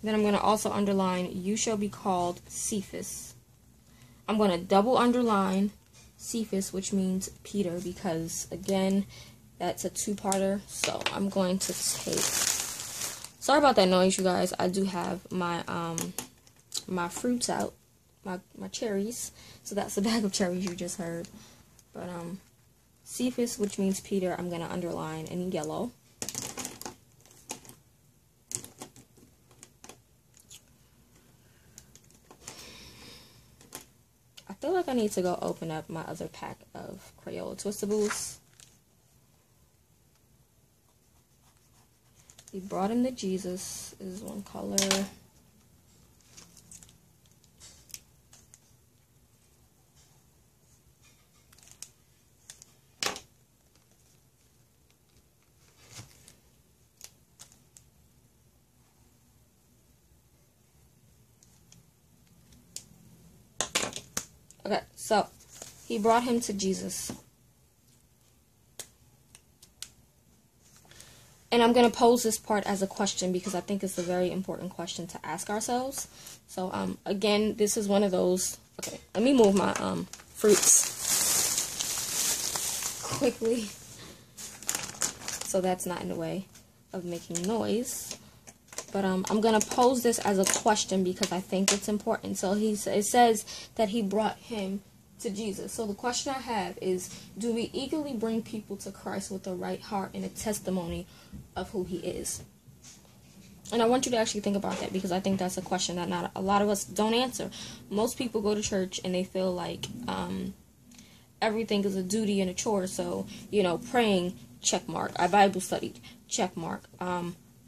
Then I'm going to also underline, you shall be called Cephas. I'm going to double underline Cephas, which means Peter, because, again, that's a two-parter. So I'm going to take... Sorry about that noise, you guys. I do have my, my fruits out. My cherries, so that's the bag of cherries you just heard. But Cephas, which means Peter, I'm gonna underline in yellow. feel like I need to go open up my other pack of Crayola Twistables. We brought him to Jesus is one color. Okay, so he brought him to Jesus. And I'm going to pose this part as a question because I think it's a very important question to ask ourselves. So, again, this is one of those... Okay, let me move my fruits quickly so that's not in the way of making noise. But I'm going to pose this as a question because I think it's important. So it says that he brought him to Jesus. So the question I have is, do we eagerly bring people to Christ with the right heart and a testimony of who he is? And I want you to actually think about that because I think that's a question that not a lot of us don't answer. Most people go to church and they feel like everything is a duty and a chore. So, you know, praying, check mark. I Bible studied, check mark.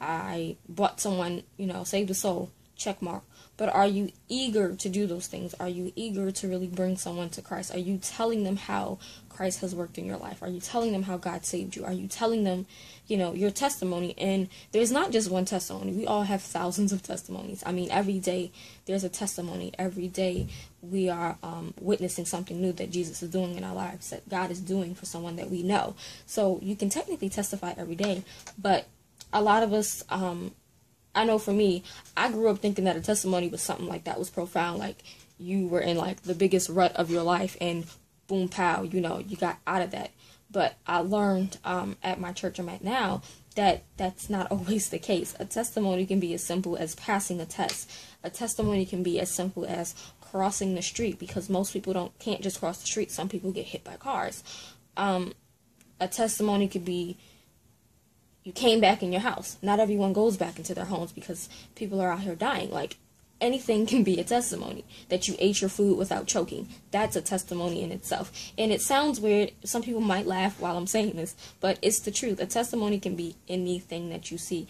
I bought someone, you know, saved a soul, check mark. But are you eager to do those things? Are you eager to really bring someone to Christ? Are you telling them how Christ has worked in your life? Are you telling them how God saved you? Are you telling them, you know, your testimony? And there's not just one testimony. We all have thousands of testimonies. I mean, every day there's a testimony. Every day we are witnessing something new that Jesus is doing in our lives, that God is doing for someone that we know. So you can technically testify every day, but a lot of us, I know for me, I grew up thinking that a testimony was something like that was profound, like you were in like the biggest rut of your life and boom, pow, you know, you got out of that. But I learned at my church I'm at now that that's not always the case. A testimony can be as simple as passing a test. A testimony can be as simple as crossing the street because most people can't just cross the street. Some people get hit by cars. A testimony could be you came back in your house. Not everyone goes back into their homes because people are out here dying. Like, anything can be a testimony. That you ate your food without choking. That's a testimony in itself. And it sounds weird. Some people might laugh while I'm saying this, but it's the truth. A testimony can be anything that you see.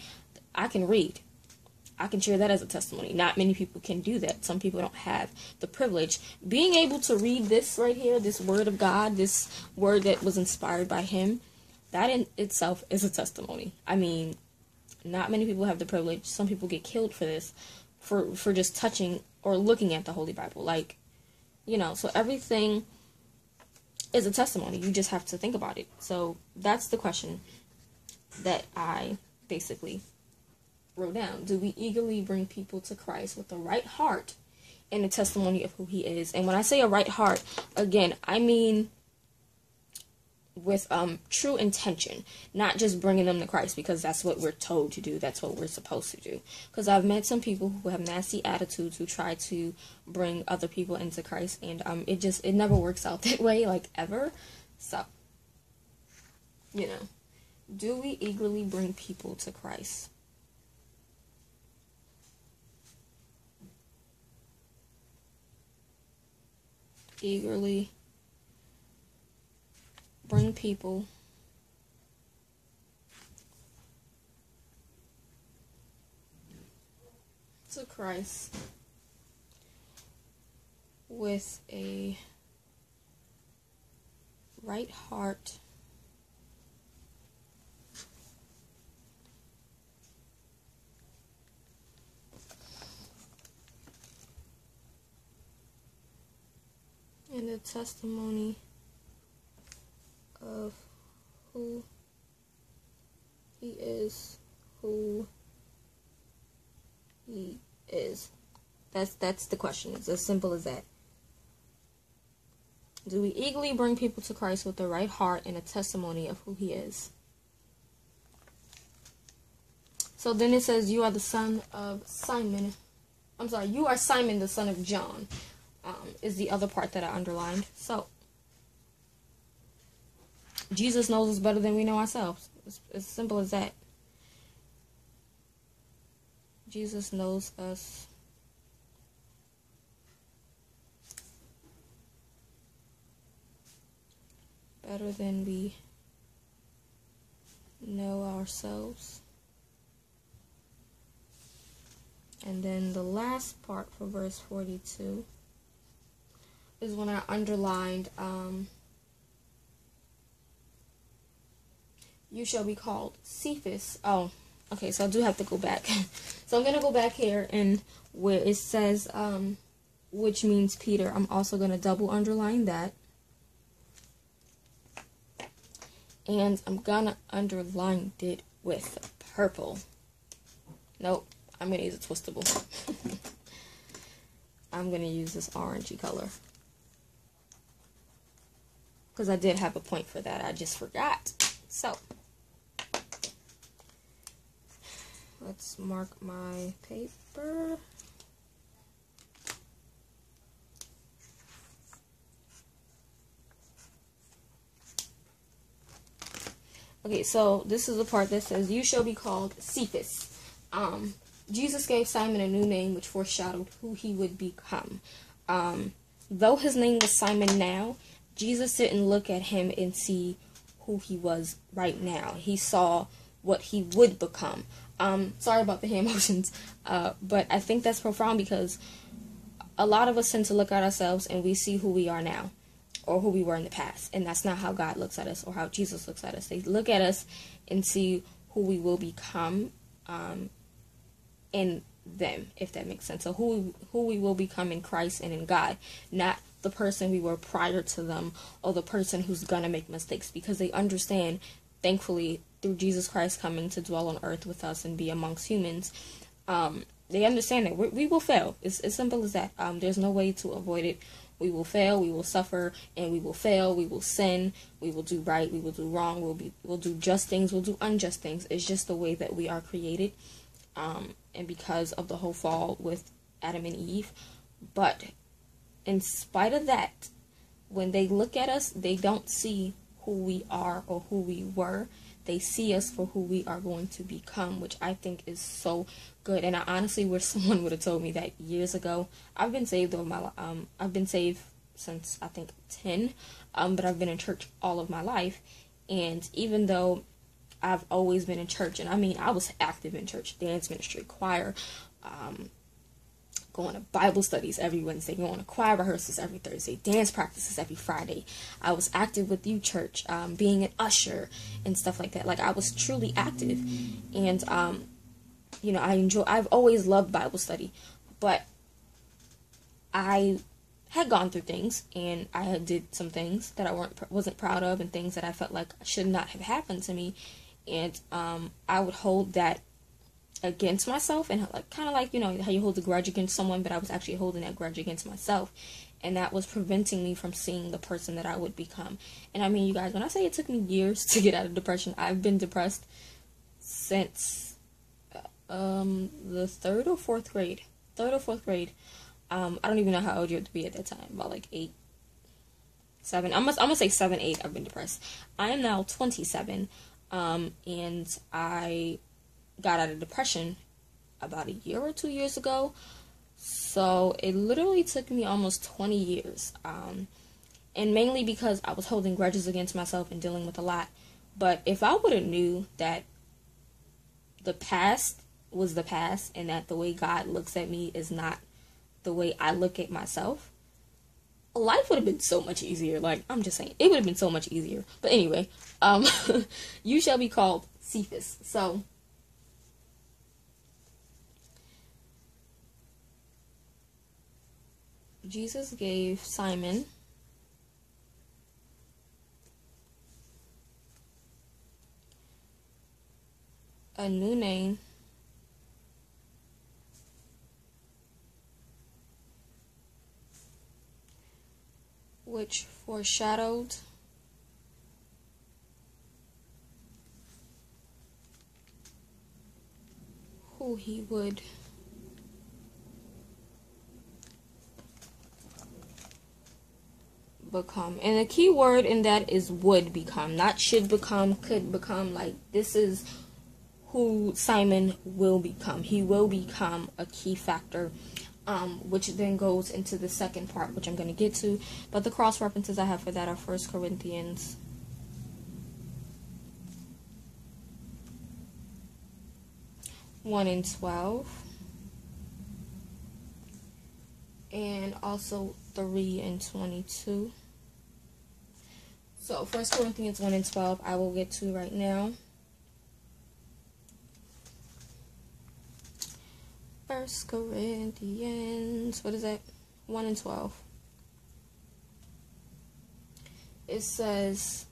I can read. I can share that as a testimony. Not many people can do that. Some people don't have the privilege. Being able to read this right here, this word of God, this word that was inspired by him, that in itself is a testimony. I mean, not many people have the privilege. Some people get killed for this, for just touching or looking at the Holy Bible. Like, you know, so everything is a testimony. You just have to think about it. So that's the question that I basically wrote down. Do we eagerly bring people to Christ with the right heart and a testimony of who he is? And when I say a right heart, again, I mean with true intention, not just bringing them to Christ because that's what we're told to do, that's what we're supposed to do. Because I've met some people who have nasty attitudes who try to bring other people into Christ, and it never works out that way, like, ever. So, you know, do we eagerly bring people to Christ? Eagerly bring people to Christ with a right heart and a testimony of who he is, That's the question. It's as simple as that. Do we eagerly bring people to Christ with the right heart and a testimony of who he is? So then it says, you are the son of Simon. I'm sorry, you are Simon, the son of John, is the other part that I underlined. So Jesus knows us better than we know ourselves. It's as simple as that. Jesus knows us better than we know ourselves. And then the last part for verse 42 is when I underlined, you shall be called Cephas. Oh, okay, so I do have to go back. So I'm going to go back here, and where it says, which means Peter, I'm also going to double underline that. And I'm going to underline it with purple. Nope. I'm going to use a twistable. I'm going to use this orangey color. Because I did have a point for that. I just forgot. So, let's mark my paper. Okay, so this is the part that says, you shall be called Cephas. Jesus gave Simon a new name which foreshadowed who he would become. Though his name was Simon now, Jesus didn't look at him and see who he was right now. He saw what he would become. Sorry about the hand motions, but I think that's profound because a lot of us tend to look at ourselves and we see who we are now or who we were in the past. And that's not how God looks at us or how Jesus looks at us. They look at us and see who we will become in them, if that makes sense. So who we will become in Christ and in God, not the person we were prior to them or the person who's gonna make mistakes, because they understand, thankfully, through Jesus Christ coming to dwell on earth with us and be amongst humans, they understand that we will fail. It's as simple as that. There's no way to avoid it. We will fail, we will suffer, and we will fail, we will sin, we will do right, we will do wrong, we'll do just things, we'll do unjust things. It's just the way that we are created. And because of the whole fall with Adam and Eve. But in spite of that, when they look at us, they don't see who we are or who we were. They see us for who we are going to become, which I think is so good. And I honestly wish someone would have told me that years ago. I've been saved all my I've been saved since I think 10, but I've been in church all of my life. And even though I've always been in church, and I mean, I was active in church, dance ministry, choir, going to Bible studies every Wednesday, going to choir rehearsals every Thursday, dance practices every Friday. I was active with youth church, being an usher and stuff like that. Like, I was truly active, and, you know, I've always loved Bible study, but I had gone through things, and I had did some things that I wasn't proud of, and things that I felt like should not have happened to me, and I would hold that against myself, and like, kind of like, you know, how you hold a grudge against someone, but I was actually holding that grudge against myself, and that was preventing me from seeing the person that I would become. And I mean, you guys, when I say it took me years to get out of depression, I've been depressed since the third or fourth grade. I don't even know how old you have to be at that time. About like 8, 7. I'm gonna say 7, 8. I've been depressed. I am now 27, and I got out of depression about a year or 2 years ago. So it literally took me almost 20 years, and mainly because I was holding grudges against myself and dealing with a lot. But if I would have knew that the past was the past, and that the way God looks at me is not the way I look at myself, life would have been so much easier. Like, I'm just saying, it would have been so much easier. But anyway, you shall be called Cephas. So, Jesus gave Simon a new name which foreshadowed who he would become. And the key word in that is would become, not should become, could become. Like, this is who Simon will become. He will become a key factor. Which then goes into the second part, which I'm going to get to. But the cross references I have for that are 1 Corinthians 1 in 12, and also 3 in 22. So, First Corinthians 1 and 12, I will get to right now. First Corinthians, what is that? 1 and 12. It says,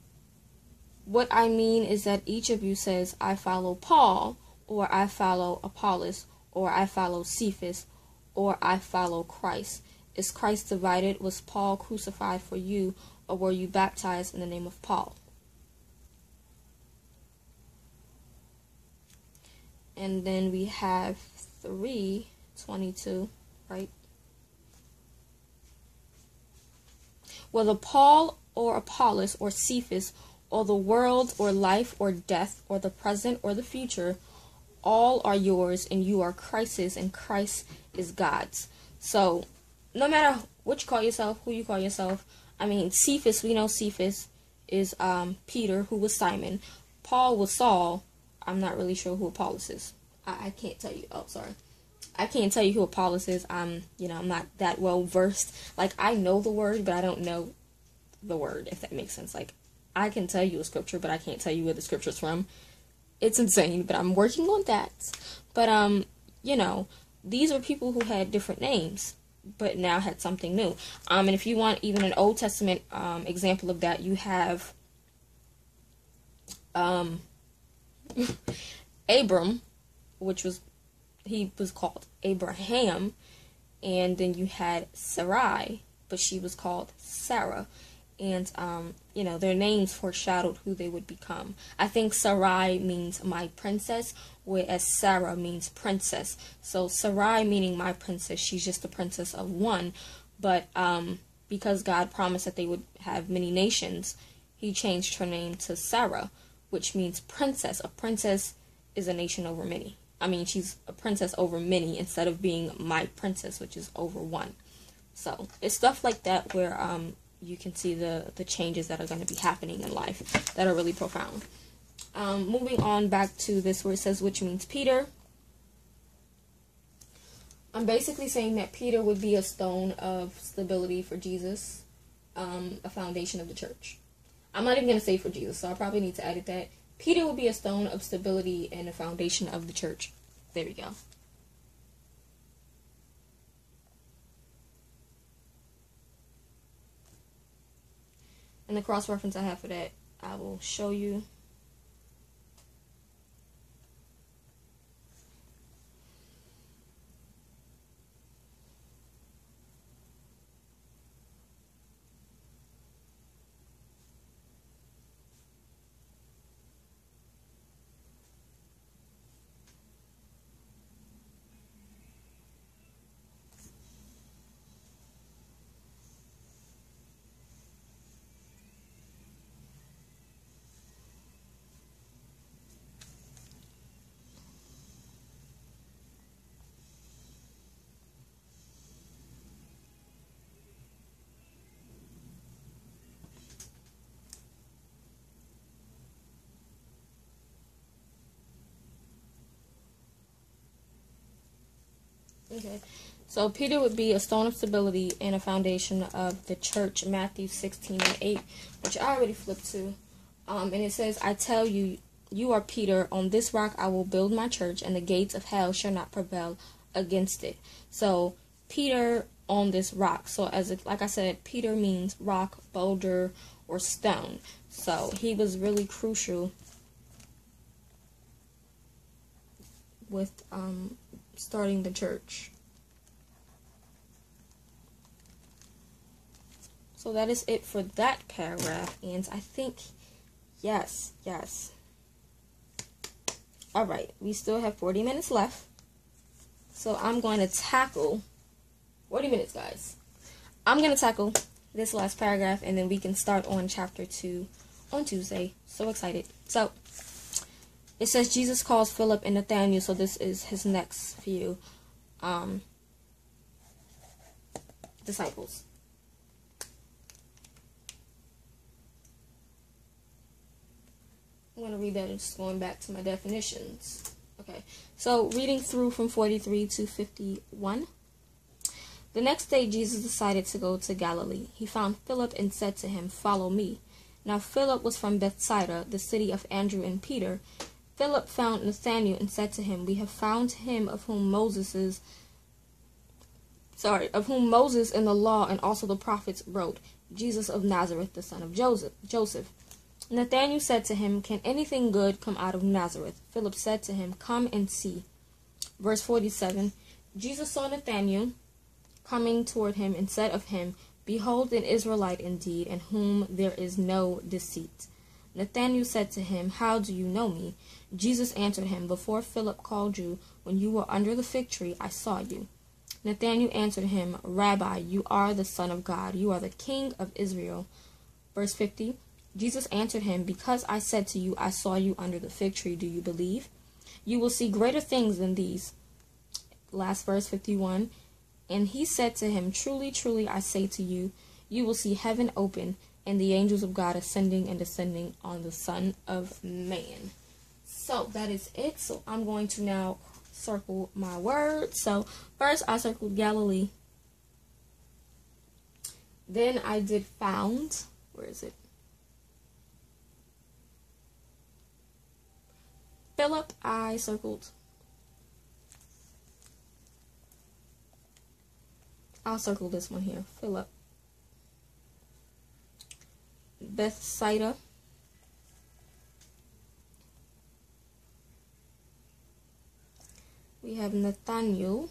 what I mean is that each of you says, I follow Paul, or I follow Apollos, or I follow Cephas, or I follow Christ. Is Christ divided? Was Paul crucified for you? Or were you baptized in the name of Paul? And then we have 3:22, right? Whether Paul or Apollos or Cephas or the world or life or death or the present or the future, all are yours and you are Christ's and Christ is God's. So no matter what you call yourself, who you call yourself, I mean, Cephas, we know Cephas is Peter, who was Simon. Paul was Saul. I'm not really sure who Apollos is. I can't tell you. Oh, sorry. I can't tell you who Apollos is. I'm not that well versed. Like, I know the word, but I don't know the word, if that makes sense. Like, I can tell you a scripture, but I can't tell you where the scripture's from. It's insane, but I'm working on that. But, these are people who had different names, but now had something new. And if you want even an Old Testament example of that, you have Abram, he was called Abraham, and then you had Sarai, but she was called Sarah. And their names foreshadowed who they would become. I think Sarai means my princess, whereas Sarah means princess. So Sarai meaning my princess, she's just the princess of one. But because God promised that they would have many nations, he changed her name to Sarah, which means princess. A princess is a nation over many. I mean, she's a princess over many instead of being my princess, which is over one. So it's stuff like that where you can see the changes that are going to be happening in life that are really profound. Moving on back to this where it says, which means Peter. I'm basically saying that Peter would be a stone of stability for Jesus, a foundation of the church. I'm not even going to say for Jesus, so I probably need to edit that. Peter would be a stone of stability and a foundation of the church. There we go. And the cross reference I have for that, I will show you. Okay, so Peter would be a stone of stability and a foundation of the church, Matthew 16:8, which I already flipped to. And it says, I tell you, you are Peter, on this rock I will build my church, and the gates of hell shall not prevail against it. So, Peter on this rock. So, like I said, Peter means rock, boulder, or stone. So, he was really crucial with starting the church. So that is it for that paragraph, and I think yes. Alright, we still have 40 minutes left, so I'm going to tackle 40 minutes, guys. I'm going to tackle this last paragraph, and then we can start on chapter 2 on Tuesday. So excited. So it says, Jesus calls Philip and Nathanael, so this is his next few disciples. I'm going to read that and just going back to my definitions. Okay, so reading through from 43 to 51. The next day Jesus decided to go to Galilee. He found Philip and said to him, "Follow me." Now Philip was from Bethsaida, the city of Andrew and Peter. Philip found Nathanael and said to him, "We have found him of whom Moses in the law and also the prophets wrote, Jesus of Nazareth, the son of Joseph. Nathanael said to him, "Can anything good come out of Nazareth?" Philip said to him, "Come and see." Verse 47, Jesus saw Nathanael coming toward him and said of him, "Behold, an Israelite indeed, in whom there is no deceit." Nathanael said to him, "How do you know me?" Jesus answered him, "Before Philip called you, when you were under the fig tree, I saw you." Nathanael answered him, "Rabbi, you are the Son of God. You are the King of Israel." Verse 50, Jesus answered him, "Because I said to you, I saw you under the fig tree, do you believe? You will see greater things than these." Last verse, 51, and he said to him, "Truly, truly, I say to you, you will see heaven open and the angels of God ascending and descending on the Son of Man." So that is it. So I'm going to now circle my words. So first I circled Galilee. Then I did found. Where is it? Philip I circled. I'll circle this one here, Philip. Bethsaida. We have Nathanael.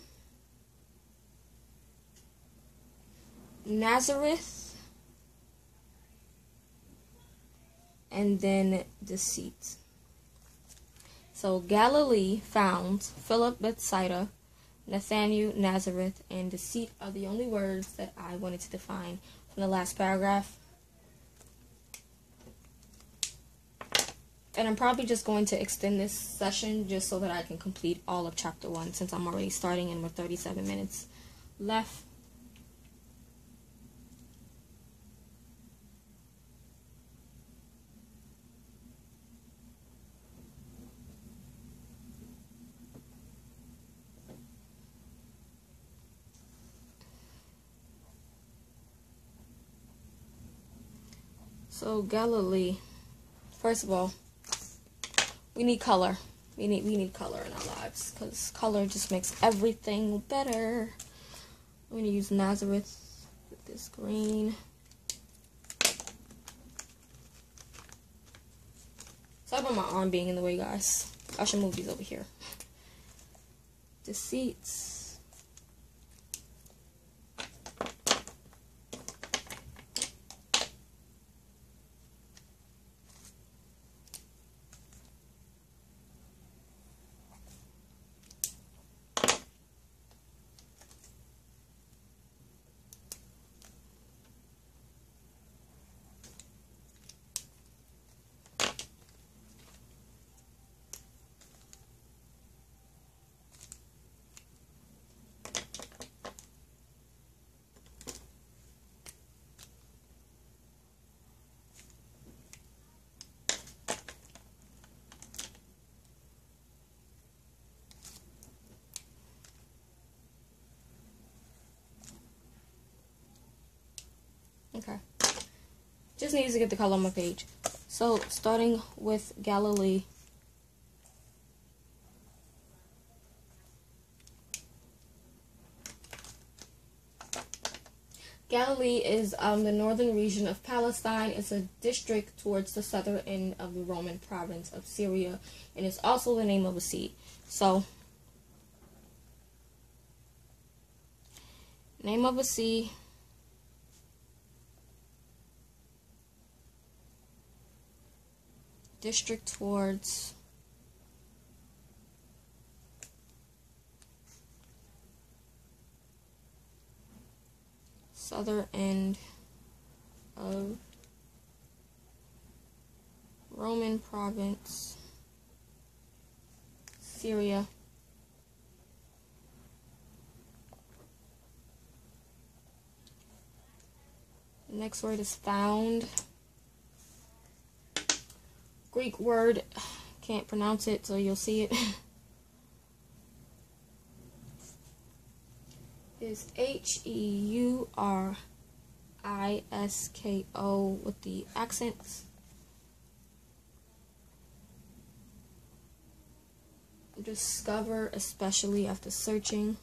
Nazareth. And then deceit. So Galilee, found, Philip, Bethsaida, Nathanael, Nazareth, and deceit are the only words that I wanted to define from the last paragraph. And I'm probably just going to extend this session just so that I can complete all of chapter 1, since I'm already starting and we're 37 minutes left. So Galilee, first of all, we need color. We need color in our lives, because color just makes everything better. I'm gonna use Nazareth with this green. Sorry about my arm being in the way, guys. I should move these over here. Deceits. Okay, just needs to get the color on my page. So starting with Galilee, Galilee is the northern region of Palestine. It's a district towards the southern end of the Roman province of Syria, and it's also the name of a sea. So, name of a sea. District towards southern end of Roman province, Syria. The next word is found. Greek word, can't pronounce it, so you'll see it. is Heurisko with the accents. Discover, especially after searching.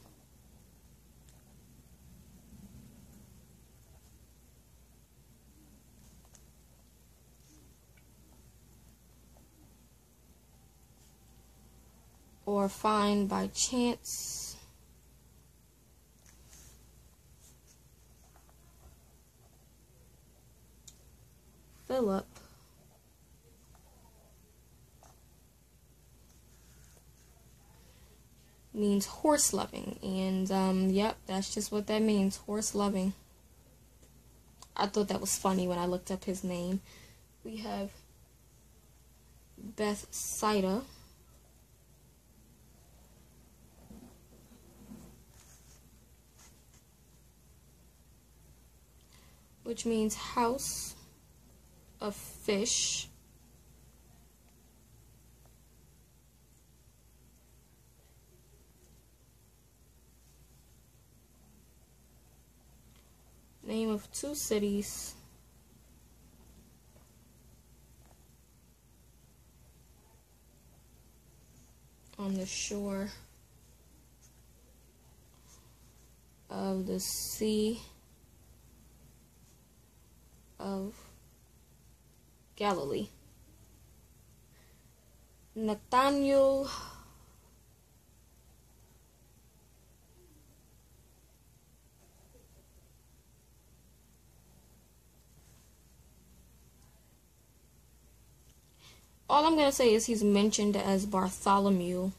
Or find by chance. Philip. Means horse loving, and yep, that's just what that means, horse loving. I thought that was funny when I looked up his name. We have Bethsaida, which means house of fish. Name of two cities. On the shore of the Sea of Galilee. Nathanael. All I'm going to say is he's mentioned as Bartholomew.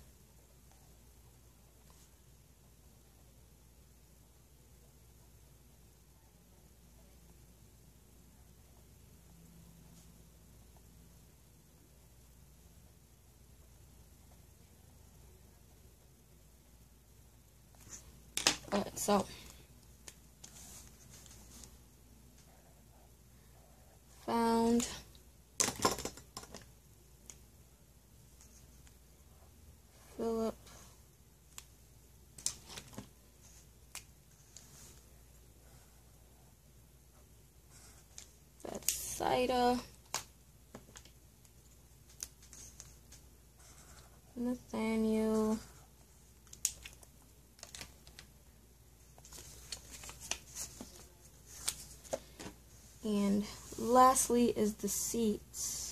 All right, so found. Philip Bethsaida, Nathanael, and lastly is the seats.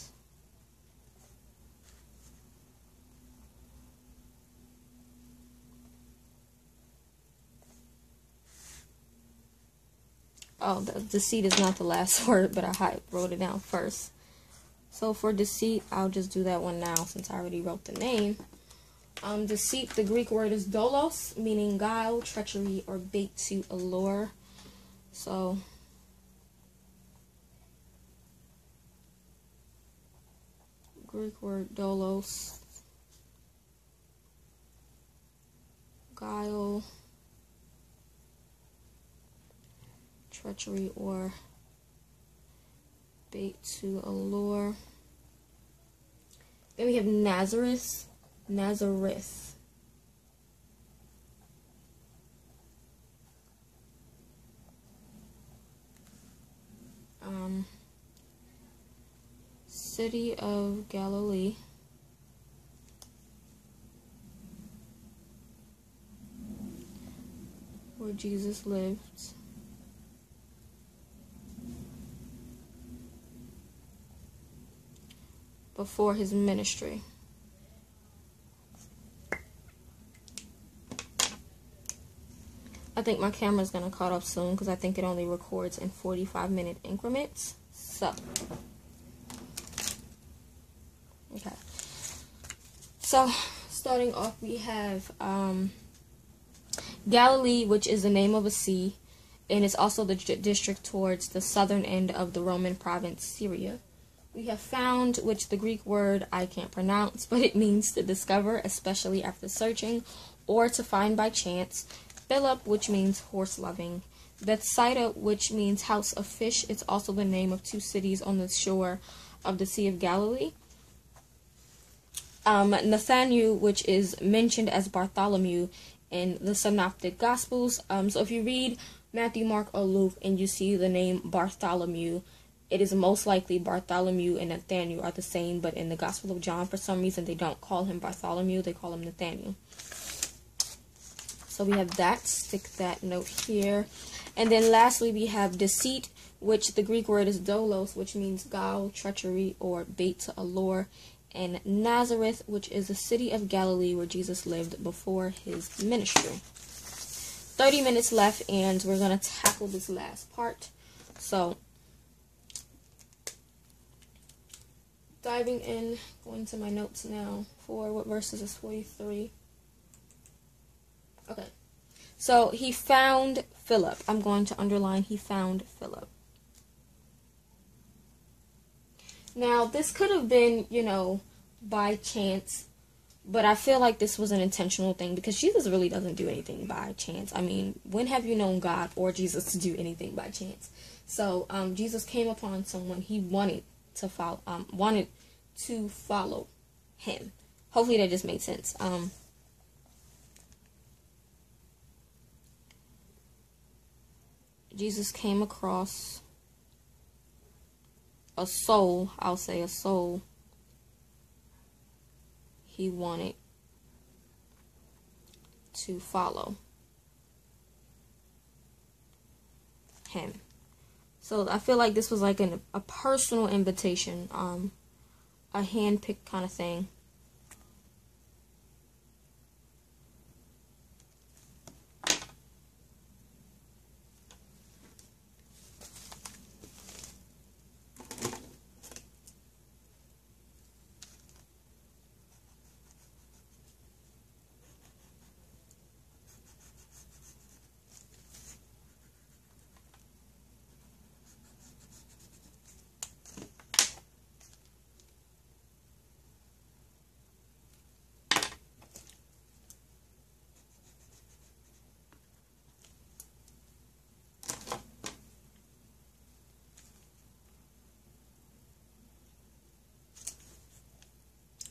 Oh, deceit is not the last word, but I wrote it down first. So for deceit, I'll just do that one now since I already wrote the name. Deceit, the Greek word is dolos, meaning guile, treachery, or bait to allure. So Greek word dolos, guile, treachery, or bait to allure. Then we have Nazareth, Nazareth. City of Galilee. Where Jesus lived. Before his ministry. I think my camera's gonna cut off soon because I think it only records in 45-minute increments. So, okay. So, starting off, we have Galilee, which is the name of a sea, and it's also the district towards the southern end of the Roman province Syria. We have found, which the Greek word I can't pronounce, but it means to discover, especially after searching, or to find by chance. Philip, which means horse loving. Bethsaida, which means house of fish. It's also the name of two cities on the shore of the Sea of Galilee. Nathanael, which is mentioned as Bartholomew, in the Synoptic Gospels. So if you read Matthew, Mark, or Luke, and you see the name Bartholomew, it is most likely Bartholomew and Nathanael are the same, but in the Gospel of John, for some reason, they don't call him Bartholomew, they call him Nathanael. So we have that, stick that note here. And then lastly, we have deceit, which the Greek word is dolos, which means guile, treachery, or bait to allure. And Nazareth, which is the city of Galilee where Jesus lived before his ministry. 30 minutes left, and we're going to tackle this last part. So, diving in, going to my notes now for what verses is 43. Okay, so he found Philip. I'm going to underline he found Philip. Now, this could have been, you know, by chance, but I feel like this was an intentional thing because Jesus really doesn't do anything by chance. I mean, when have you known God or Jesus to do anything by chance? So, Jesus came upon someone he wanted to follow him. Hopefully that just made sense. Jesus came across a soul, I'll say a soul, he wanted to follow him. So I feel like this was like a personal invitation, a hand-picked kind of thing.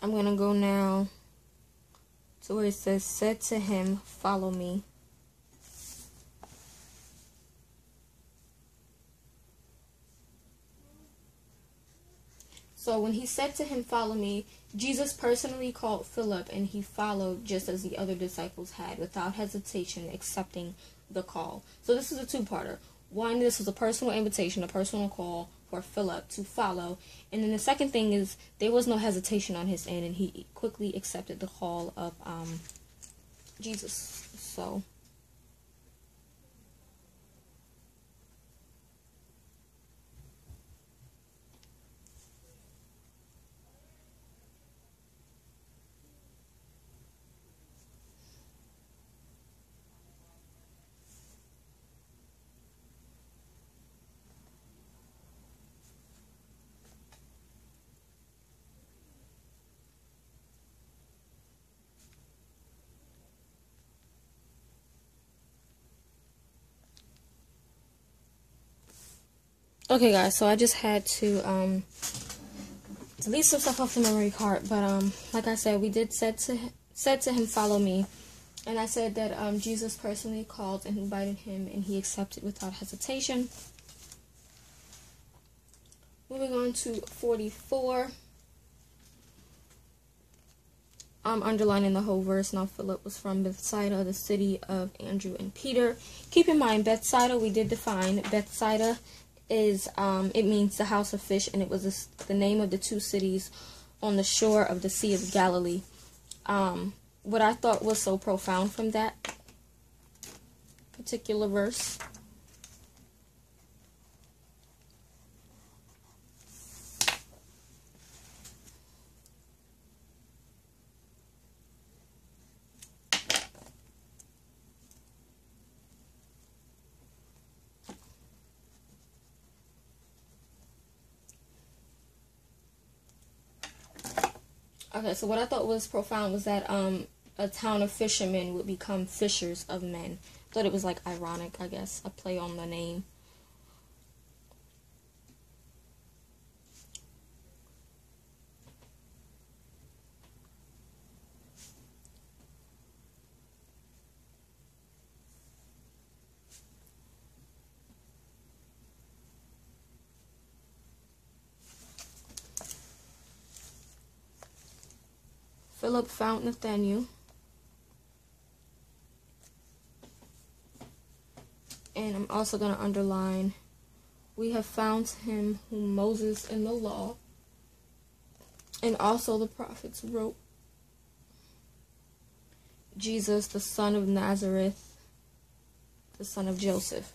I'm going to go now to where it says, said to him, follow me. So when he said to him, follow me, Jesus personally called Philip and he followed just as the other disciples had, without hesitation, accepting the call. So this is a two-parter. One, this was a personal invitation, a personal call for Philip to follow. And then the second thing is there was no hesitation on his end, and he quickly accepted the call of Jesus. So okay, guys, so I just had to delete some stuff off the memory card, but like I said, we did said to him, follow me, and I said that Jesus personally called and invited him, and he accepted without hesitation. Moving on to 44. I'm underlining the whole verse. Now Philip was from Bethsaida, the city of Andrew and Peter. Keep in mind, Bethsaida, we did define Bethsaida. Is it means the house of fish, and it was the name of the two cities on the shore of the Sea of Galilee. What I thought was so profound from that particular verse . Okay, so what I thought was profound was that a town of fishermen would become fishers of men. I thought it was, like, ironic, I guess, a play on the name. Philip found Nathanael and I'm also going to underline, we have found him whom Moses and the law and also the prophets wrote, Jesus the son of Nazareth, the son of Joseph.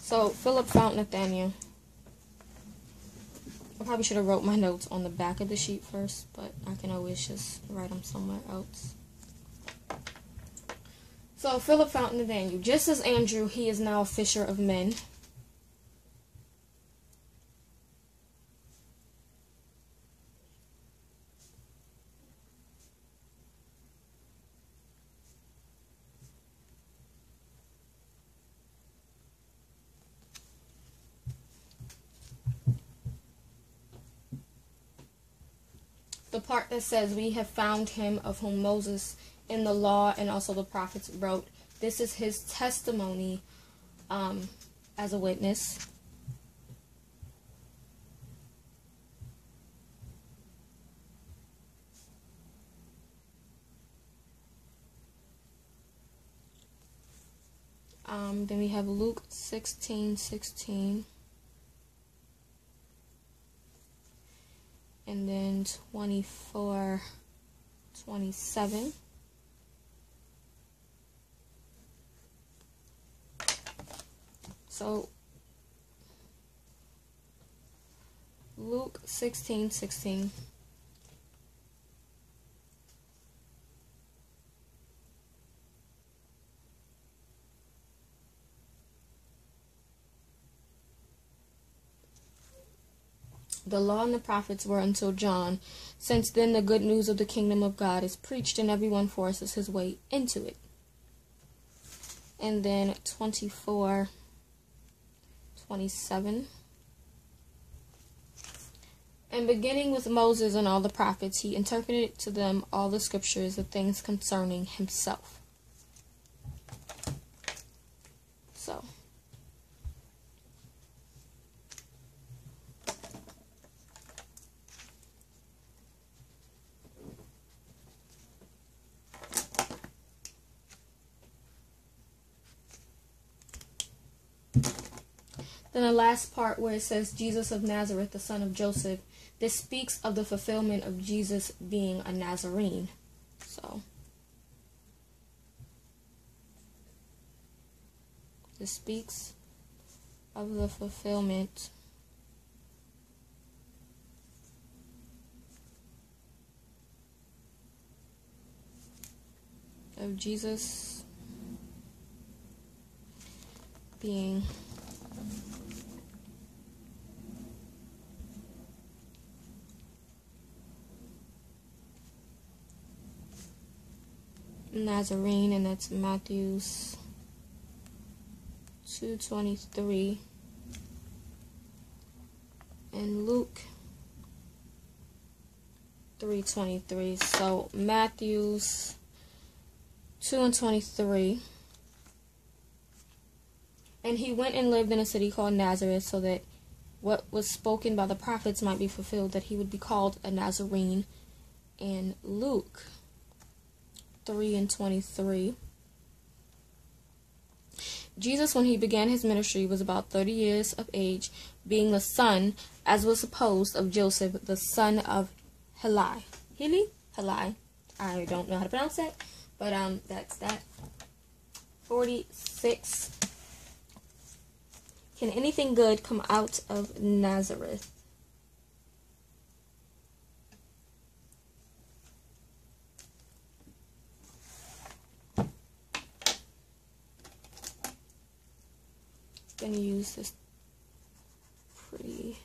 So, Philip found Nathanael. I probably should have wrote my notes on the back of the sheet first, but I can always just write them somewhere else. So, Philip found Nathanael. Just as Andrew, he is now a fisher of men. The part that says, we have found him of whom Moses in the law and also the prophets wrote. This is his testimony as a witness. Then we have Luke 16:16. And then 24:27. So Luke 16:16. The law and the prophets were until John. Since then, the good news of the kingdom of God is preached, and everyone forces his way into it. And then 24:27. And beginning with Moses and all the prophets, he interpreted to them all the scriptures, the things concerning himself. So. Then the last part where it says Jesus of Nazareth, the son of Joseph, this speaks of the fulfillment of Jesus being a Nazarene. So, this speaks of the fulfillment of Jesus being Nazarene, and that's Matthew 2:23 and Luke 3:23. So Matthew 2:23, and he went and lived in a city called Nazareth, so that what was spoken by the prophets might be fulfilled, that he would be called a Nazarene. And Luke 3:23. Jesus, when he began his ministry, was about 30 years of age, being the son, as was supposed, of Joseph, the son of Heli. Heli? Heli. I don't know how to pronounce that, but that's that. 46. Can anything good come out of Nazareth? going to use this pretty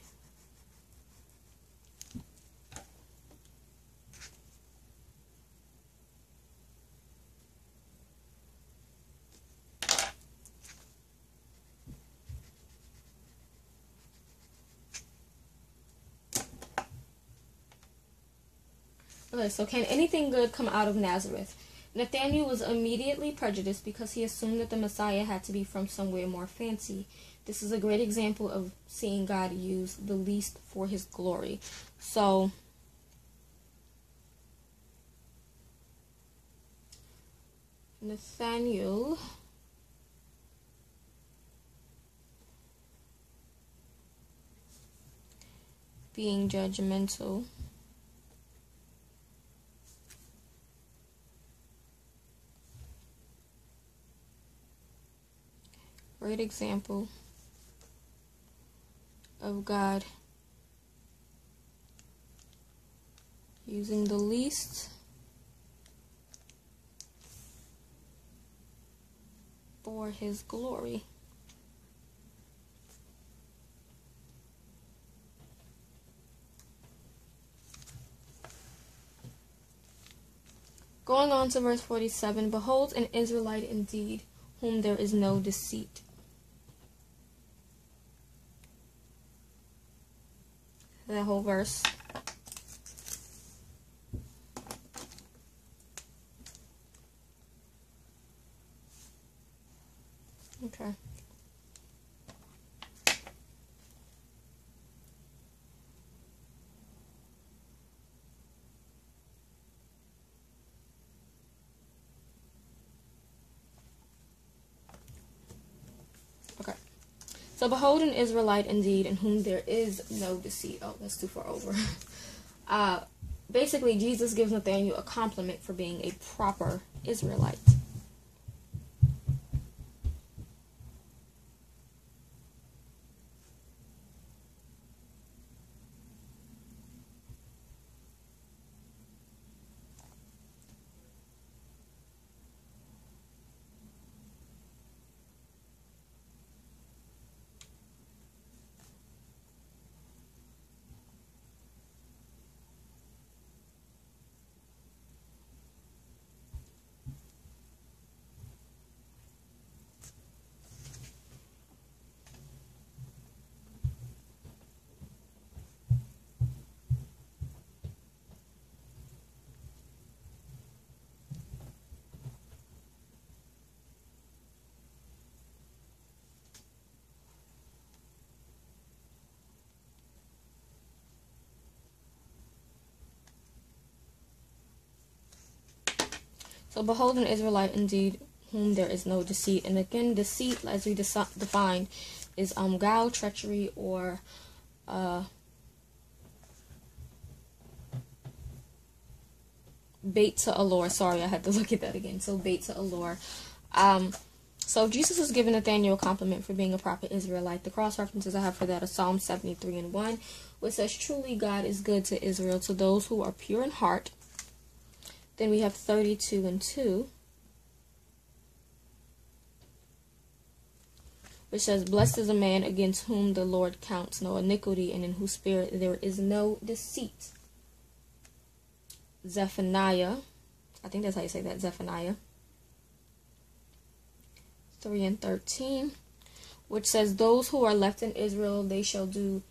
okay, so can anything good come out of Nazareth? Nathanael was immediately prejudiced because he assumed that the Messiah had to be from somewhere more fancy. This is a great example of seeing God use the least for his glory. So, Nathanael being judgmental. Great example of God using the least for his glory. Going on to verse 47, behold, an Israelite indeed, whom there is no deceit. That whole verse. Okay. So behold an Israelite indeed, in whom there is no deceit. Oh, that's too far over. Basically, Jesus gives Nathanael a compliment for being a proper Israelite. So behold an Israelite indeed, whom there is no deceit. And again, deceit, as we defined, is guile, treachery, or bait to allure. Sorry, I had to look at that again. So bait to allure. So Jesus is giving Nathanael a compliment for being a proper Israelite. The cross references I have for that are Psalm 73:1, which says, truly God is good to Israel, to those who are pure in heart. Then we have 32:2, which says, blessed is a man against whom the Lord counts no iniquity, and in whose spirit there is no deceit. Zephaniah, I think that's how you say that, Zephaniah 3:13, which says, those who are left in Israel, they shall do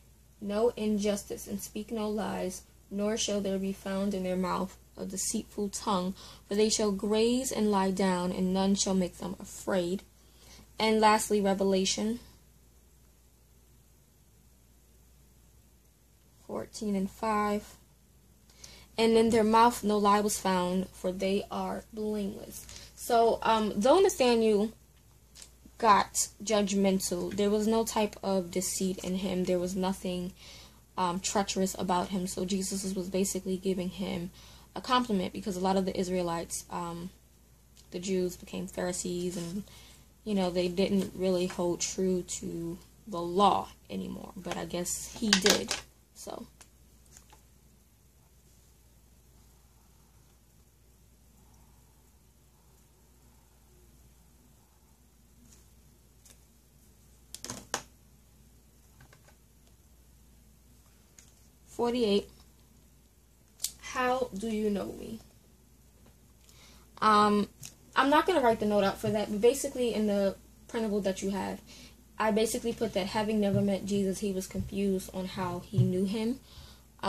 no injustice and speak no lies, nor shall there be found in their mouth a deceitful tongue, for they shall graze and lie down, and none shall make them afraid. And lastly, Revelation 14:5, and in their mouth no lie was found, for they are blameless. So though Nathanael got judgmental, there was no type of deceit in him. There was nothing treacherous about him. So Jesus was basically giving him a compliment, because a lot of the Israelites, the Jews, became Pharisees, and you know, they didn't really hold true to the law anymore, but I guess he did. So 48. How do you know me? I'm not going to write the note out for that, but basically in the printable that you have, I basically put that having never met Jesus, he was confused on how he knew him.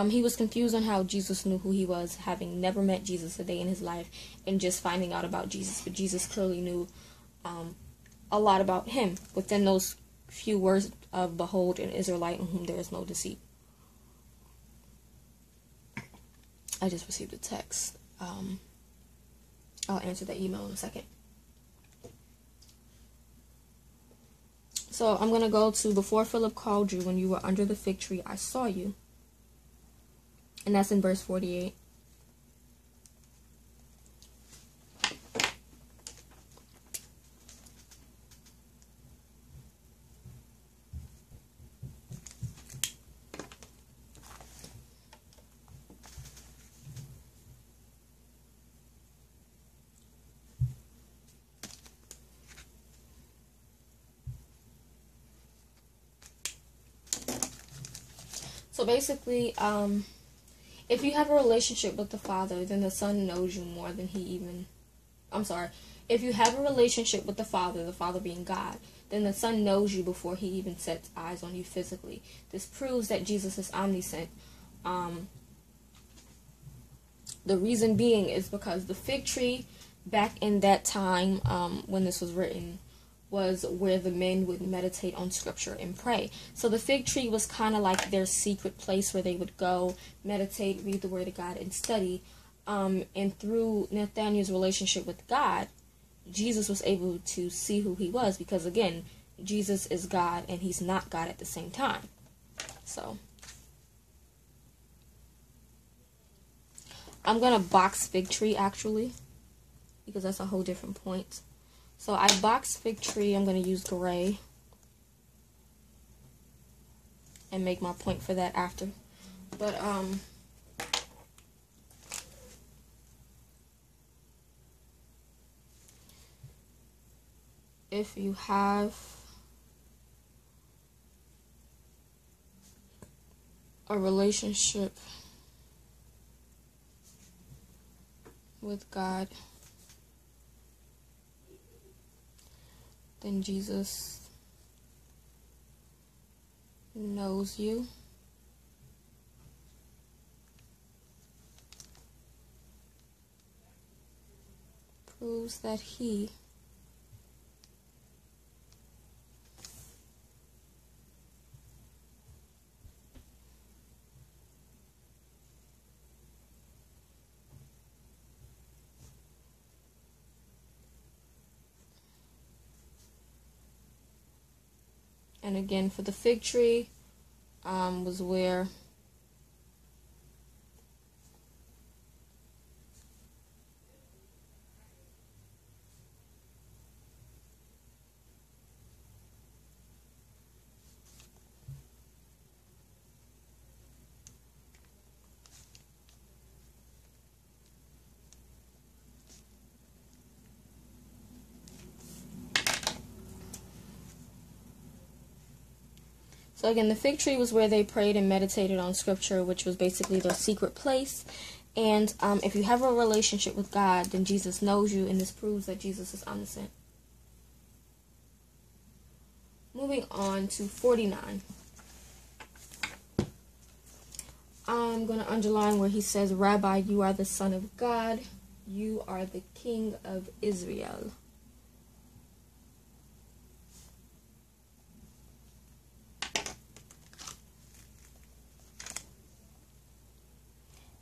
He was confused on how Jesus knew who he was, having never met Jesus a day in his life, and just finding out about Jesus. But Jesus clearly knew a lot about him within those few words of "Behold, an Israelite in whom there is no deceit." I just received a text. I'll answer that email in a second. So I'm going to go to "Before Philip called you, when you were under the fig tree, I saw you." And that's in verse 48. So basically, if you have a relationship with the Father, then the Son knows you more than he even... I'm sorry. If you have a relationship with the Father being God, then the Son knows you before he even sets eyes on you physically. This proves that Jesus is omniscient. The reason being is because the fig tree, back in that time when this was written, was where the men would meditate on scripture and pray. So the fig tree was kind of like their secret place where they would go, meditate, read the word of God, and study. And through Nathanael's relationship with God, Jesus was able to see who he was, because again, Jesus is God and he's not God at the same time. So I'm gonna box fig tree actually, because that's a whole different point. So I box fig tree, I'm going to use gray and make my point for that after. But if you have a relationship with God, then Jesus knows you. Proves that he And again, for the fig tree, was where So again, the fig tree was where they prayed and meditated on scripture, which was basically their secret place. And if you have a relationship with God, then Jesus knows you, and this proves that Jesus is omniscient. Moving on to 49. I'm going to underline where he says, "Rabbi, you are the Son of God. You are the King of Israel."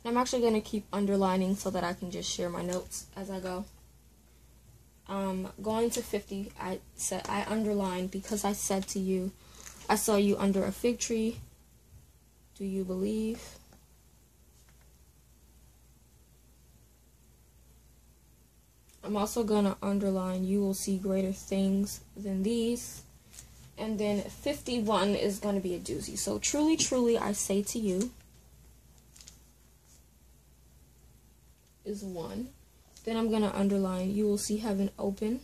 I'm actually going to keep underlining so that I can just share my notes as I go. Going to 50, I said I underlined, "Because I said to you, I saw you under a fig tree. Do you believe?" I'm also going to underline, "You will see greater things than these." And then 51 is going to be a doozy. So, "Truly, truly, I say to you" is one. Then I'm going to underline, "You will see heaven open."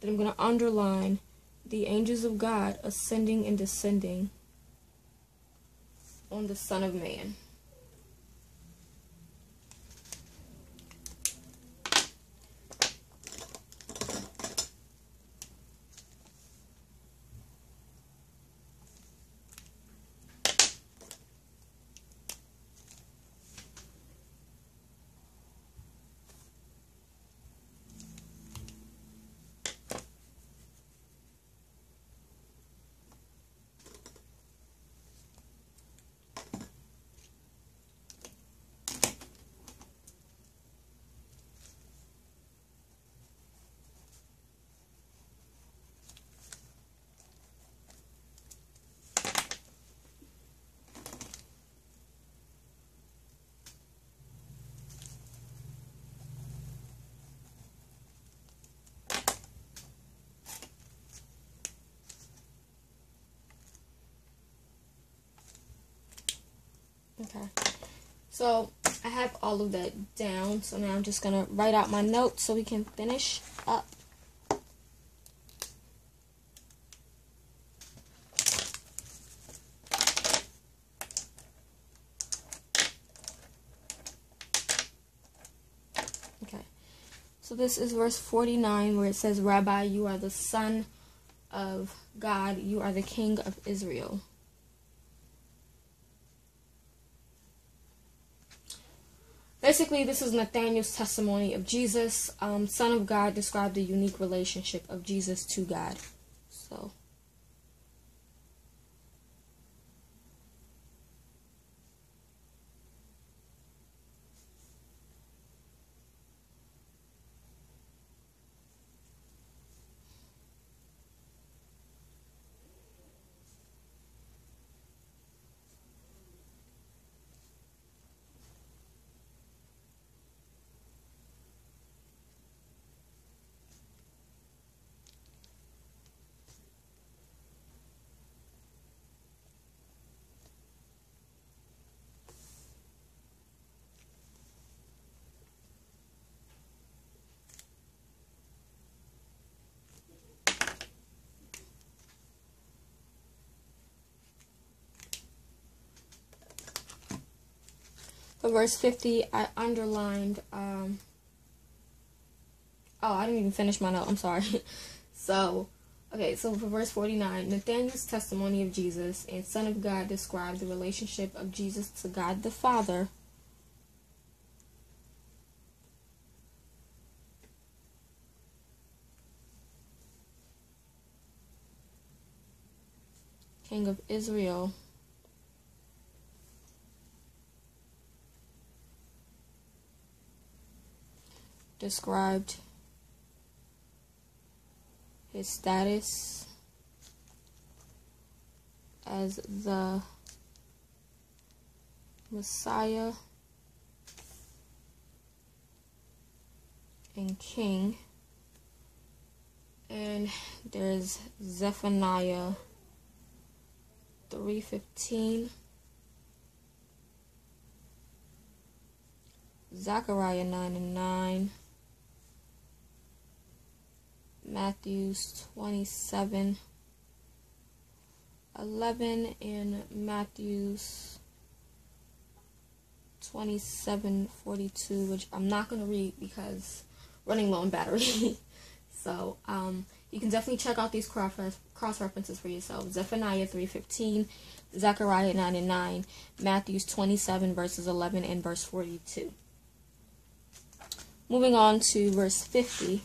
Then I'm going to underline, "The angels of God ascending and descending on the Son of Man. Okay, so I have all of that down, so now I'm just going to write out my notes so we can finish up. Okay, so this is verse 49 where it says, Rabbi, you are the Son of God, you are the King of Israel. Basically, this is Nathanael's testimony of Jesus. Son of God described the unique relationship of Jesus to God. So, verse 50, I underlined, oh, I didn't even finish my note, I'm sorry. So, okay, so for verse 49, Nathanael's testimony of Jesus and Son of God described the relationship of Jesus to God the Father. King of Israel. Described his status as the Messiah and King, and there's Zephaniah 3:15, Zechariah 9:9. Matthews 27:11 and Matthews 27:42, which I'm not going to read because running low on battery. So you can definitely check out these cross-references for yourself. Zephaniah 3:15, Zechariah 9:9, Matthews 27:11 and verse 42. Moving on to verse 50.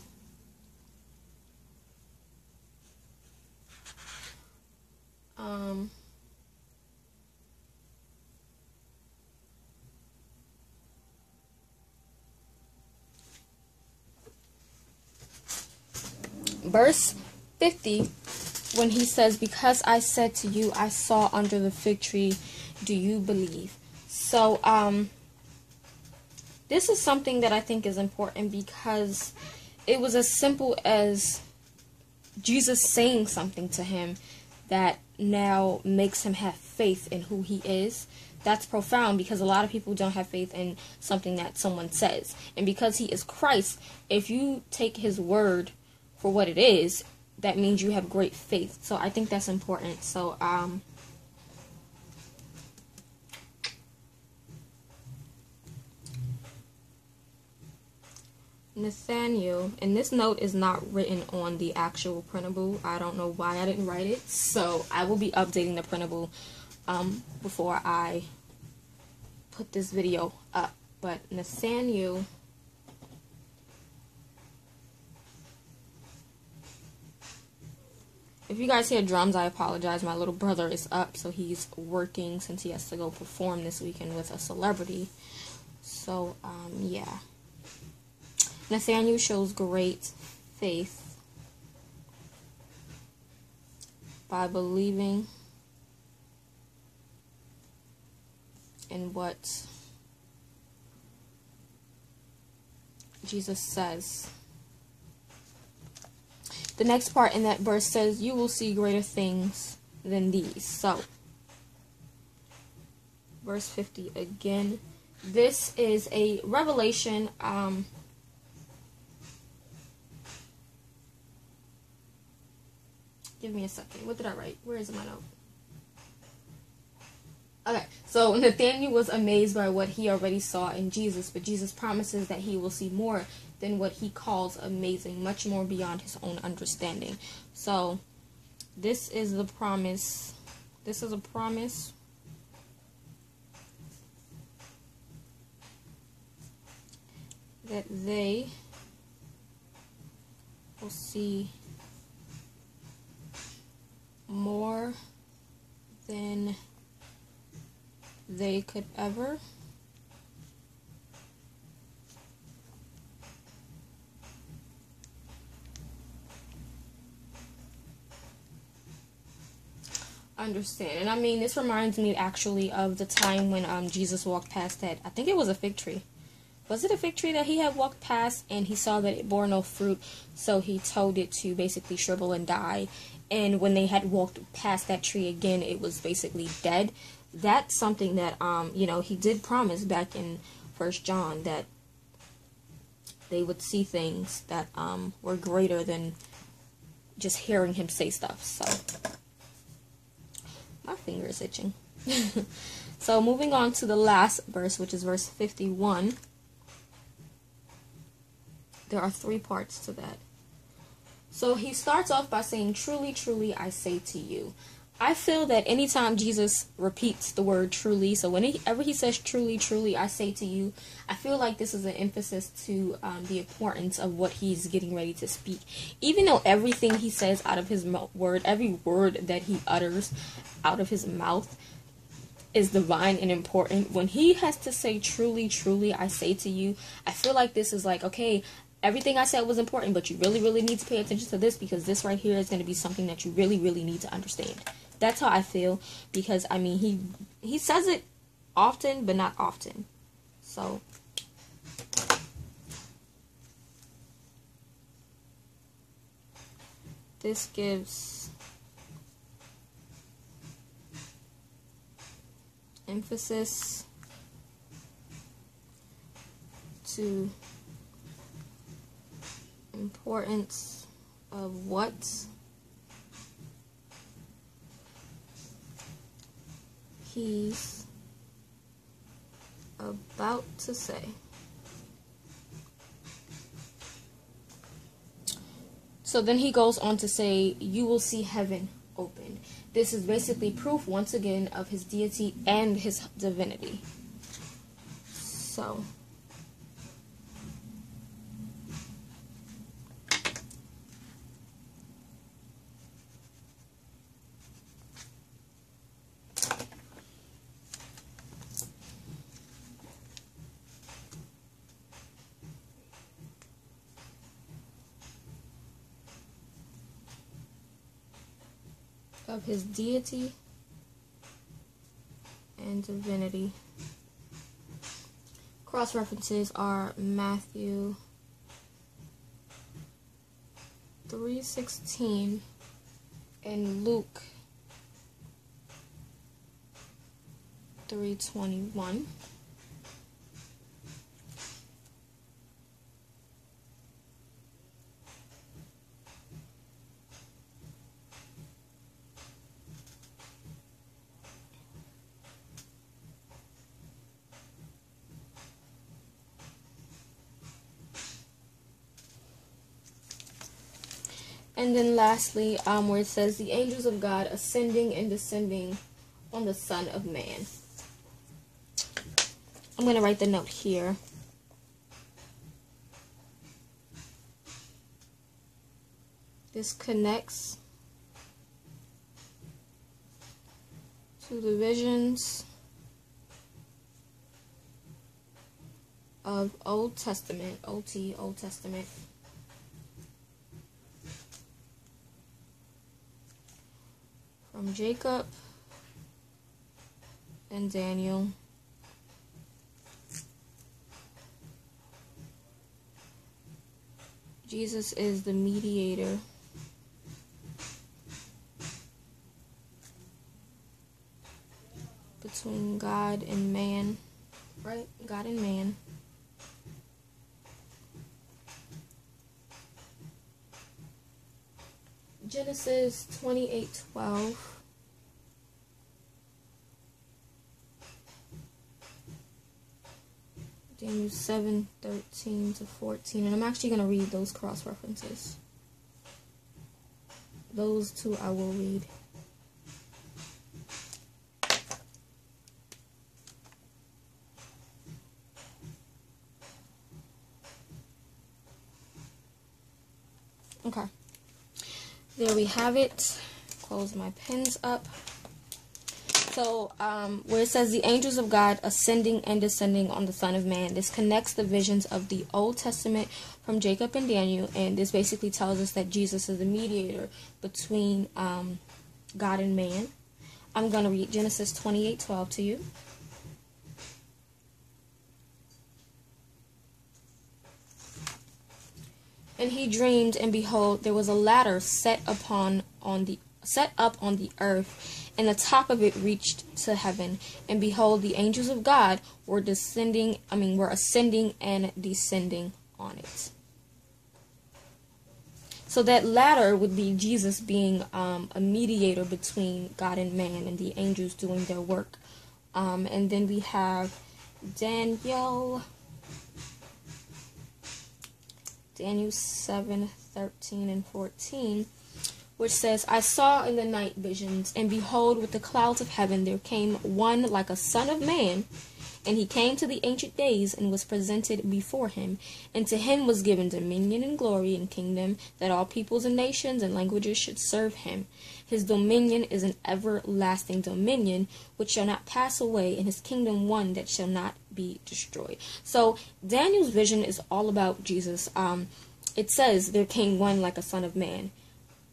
Verse 50, when he says, because I said to you, I saw under the fig tree, do you believe? So, this is something that I think is important because it was as simple as Jesus saying something to him that now makes him have faith in who he is. That's profound because a lot of people don't have faith in something that someone says. And because he is Christ, if you take his word for what it is, that means you have great faith. So I think that's important. So Nathanael, and this note is not written on the actual printable. I don't know why I didn't write it, so I will be updating the printable before I put this video up. But Nathanael . If you guys hear drums, I apologize. My little brother is up, so he's working since he has to go perform this weekend with a celebrity. So, yeah. Nathanael shows great faith by believing in what Jesus says. The next part in that verse says, you will see greater things than these. So, verse 50 again. This is a revelation. Give me a second. What did I write? Where is my note? Okay, so Nathanael was amazed by what he already saw in Jesus, but Jesus promises that he will see more than what he calls amazing, much more beyond his own understanding. So, this is the promise. This is a promise that they will see more than they could ever understand. And I mean, this reminds me actually of the time when Jesus walked past that, I think it was a fig tree. Was it a fig tree that he had walked past, and he saw that it bore no fruit, so he told it to basically shrivel and die. And when they had walked past that tree again, it was basically dead. That's something that, you know, he did promise back in First John, that they would see things that were greater than just hearing him say stuff. So, my finger is itching. So, moving on to the last verse, which is verse 51. There are three parts to that. So, he starts off by saying, truly, truly, I say to you. I feel that anytime Jesus repeats the word truly, so whenever he says truly, truly, I say to you, I feel like this is an emphasis to the importance of what he's getting ready to speak. Even though everything he says out of his word, every word that he utters out of his mouth is divine and important, when he has to say truly, truly, I say to you, I feel like this is like, okay, everything I said was important, but you really, really need to pay attention to this, because this right here is going to be something that you really, really need to understand. That's how I feel, because, I mean, he says it often, but not often. So, this gives emphasis to importance of what he's about to say. So then he goes on to say, you will see heaven open. This is basically proof once again of his deity and his divinity. So, of his deity and divinity. Cross references are Matthew 3:16 and Luke 3:21. And then lastly, where it says, the angels of God ascending and descending on the Son of Man. I'm going to write the note here. This connects to the visions of Old Testament, OT, Old Testament. From Jacob and Daniel. Jesus is the mediator. Between God and man, right? God and man. Genesis 28:12. Daniel 7:13 to 14, and I'm actually going to read those cross references. Those two I will read. Okay, there we have it. Close my pens up. So, where it says the angels of God ascending and descending on the Son of Man, this connects the visions of the Old Testament from Jacob and Daniel, and this basically tells us that Jesus is the mediator between God and man. I'm going to read Genesis 28:12 to you. And he dreamed, and behold, there was a ladder set up on the earth, and the top of it reached to heaven. And behold, the angels of God were ascending and descending on it. So that ladder would be Jesus being a mediator between God and man, and the angels doing their work. And then we have Daniel 7:13 and 14, which says, I saw in the night visions, and behold, with the clouds of heaven there came one like a son of man, and he came to the ancient days and was presented before him, and to him was given dominion and glory and kingdom, that all peoples and nations and languages should serve him. His dominion is an everlasting dominion which shall not pass away, and his kingdom one that shall not be destroyed. So Daniel's vision is all about Jesus. It says there came one like a son of man.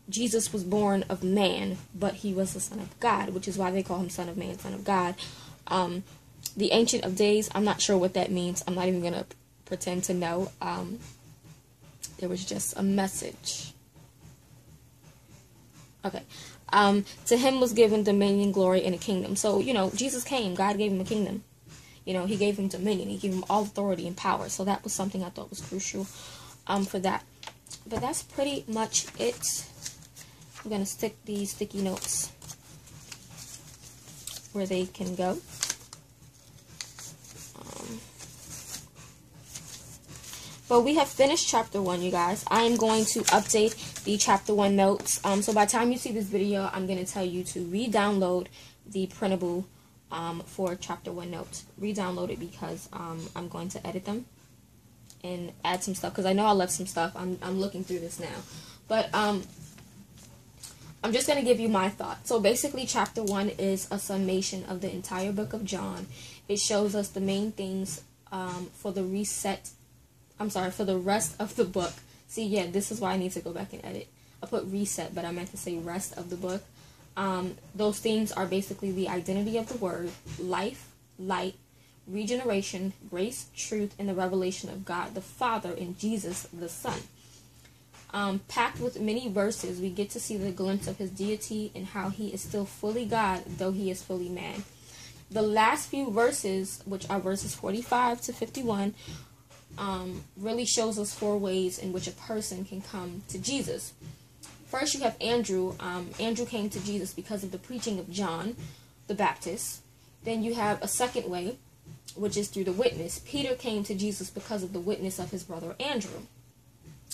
Jesus was born of man, but he was the son of God, which is why they call him son of man, son of God. The Ancient of Days, I'm not sure what that means. I'm not even going to pretend to know. There was just a message. Okay. To him was given dominion, glory, and a kingdom. So, Jesus came. God gave him a kingdom. He gave him dominion. He gave him all authority and power. So that was something I thought was crucial for that. But that's pretty much it. I'm going to stick these sticky notes where they can go. But we have finished chapter 1, you guys. I am going to update the chapter 1 notes. So by the time you see this video, I'm going to tell you to re-download the printable for chapter 1 notes. Re-download it because I'm going to edit them and add some stuff. Because I know I left some stuff. I'm looking through this now. But I'm just going to give you my thoughts. So basically chapter 1 is a summation of the entire book of John. It shows us the main things for the rest of the book. See, yeah, this is why I need to go back and edit. I put reset, but I meant to say rest of the book. Those themes are basically the identity of the word, life, light, regeneration, grace, truth, and the revelation of God the Father and Jesus the Son. Packed with many verses, we get to see the glimpse of his deity and how he is still fully God, though he is fully man. The last few verses, which are verses 45 to 51, really shows us four ways in which a person can come to Jesus. First, you have Andrew. Andrew came to Jesus because of the preaching of John the Baptist. Then you have a second way, which is through the witness. Peter came to Jesus because of the witness of his brother Andrew.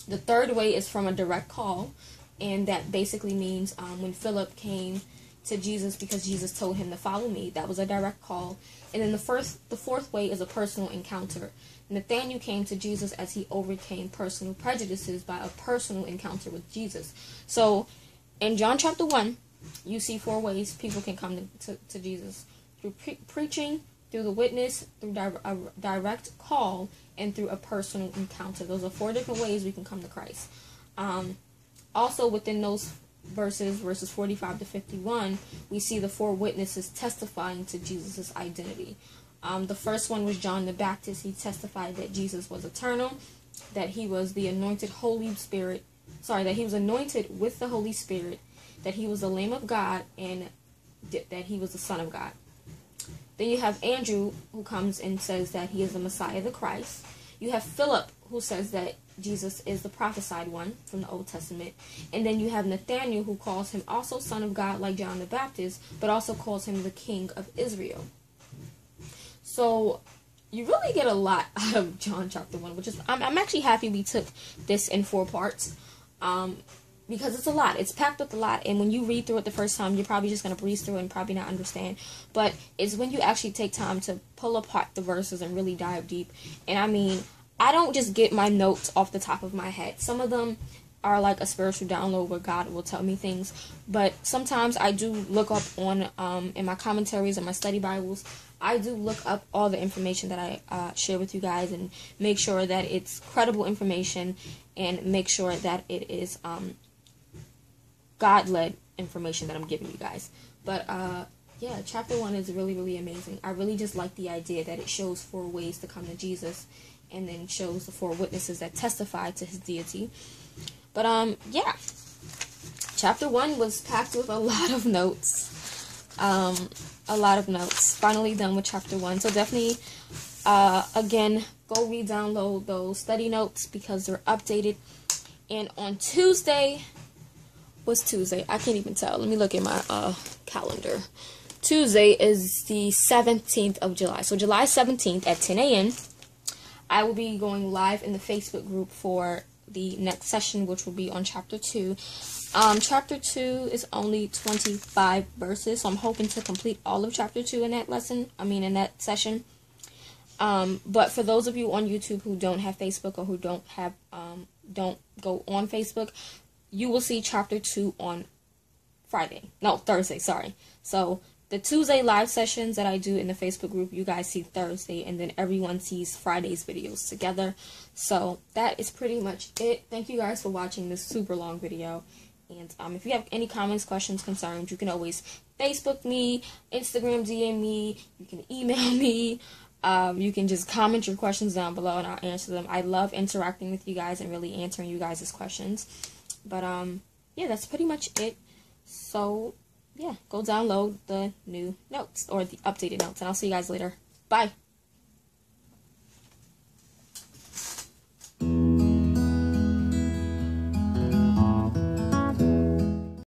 The third way is from a direct call, And that basically means when Philip came to Jesus because Jesus told him to follow me, that was a direct call. And then the fourth way is a personal encounter. Nathanael came to Jesus as he overcame personal prejudices by a personal encounter with Jesus. So in John chapter 1, you see four ways people can come to Jesus: through preaching, through the witness, through a direct call, and through a personal encounter. Those are four different ways we can come to Christ. Also within those verses 45 to 51, we see the four witnesses testifying to Jesus' identity. The first one was John the Baptist. He testified that Jesus was eternal, that he was the anointed Holy Spirit, that he was anointed with the Holy Spirit, that he was the Lamb of God, and that he was the Son of God. Then you have Andrew, who comes and says that he is the Messiah, the Christ. You have Philip, who says that Jesus is the prophesied one from the Old Testament. And then you have Nathanael, who calls him also Son of God, like John the Baptist, but also calls him the King of Israel. So you really get a lot out of John chapter 1, which is, I'm actually happy we took this in four parts. Because it's a lot. It's packed with a lot. And when you read through it the first time, you're probably just going to breeze through it and probably not understand. But it's when you actually take time to pull apart the verses and really dive deep. And I mean, I don't just get my notes off the top of my head. Some of them are like a spiritual download where God will tell me things. But sometimes I do look up on, in my commentaries and my study Bibles, I do look up all the information that I share with you guys and make sure that it's credible information and make sure that it is God-led information that I'm giving you guys. But yeah, chapter 1 is really, really amazing. I really just like the idea that it shows four ways to come to Jesus and then shows the four witnesses that testify to his deity. But yeah, chapter 1 was packed with a lot of notes. Finally done with chapter 1. So definitely, again, go re-download those study notes because they're updated. And on Tuesday... What's Tuesday? I can't even tell. Let me look at my calendar. Tuesday is the 17th of July. So July 17th at 10 a.m., I will be going live in the Facebook group for the next session, which will be on Chapter 2. Chapter 2 is only 25 verses, so I'm hoping to complete all of Chapter 2 in that lesson. In that session. But for those of you on YouTube who don't have Facebook or who don't have don't go on Facebook, you will see Chapter 2 on Thursday, sorry. So the Tuesday live sessions that I do in the Facebook group, you guys see Thursday, and then everyone sees Friday's videos together. So that is pretty much it. Thank you guys for watching this super long video. And if you have any comments, questions, concerns, you can always Facebook me, Instagram DM me, you can email me. You can just comment your questions down below, and I'll answer them. I love interacting with you guys and really answering you guys' questions. But, yeah, that's pretty much it. So, yeah, go download the new notes or the updated notes. And I'll see you guys later. Bye.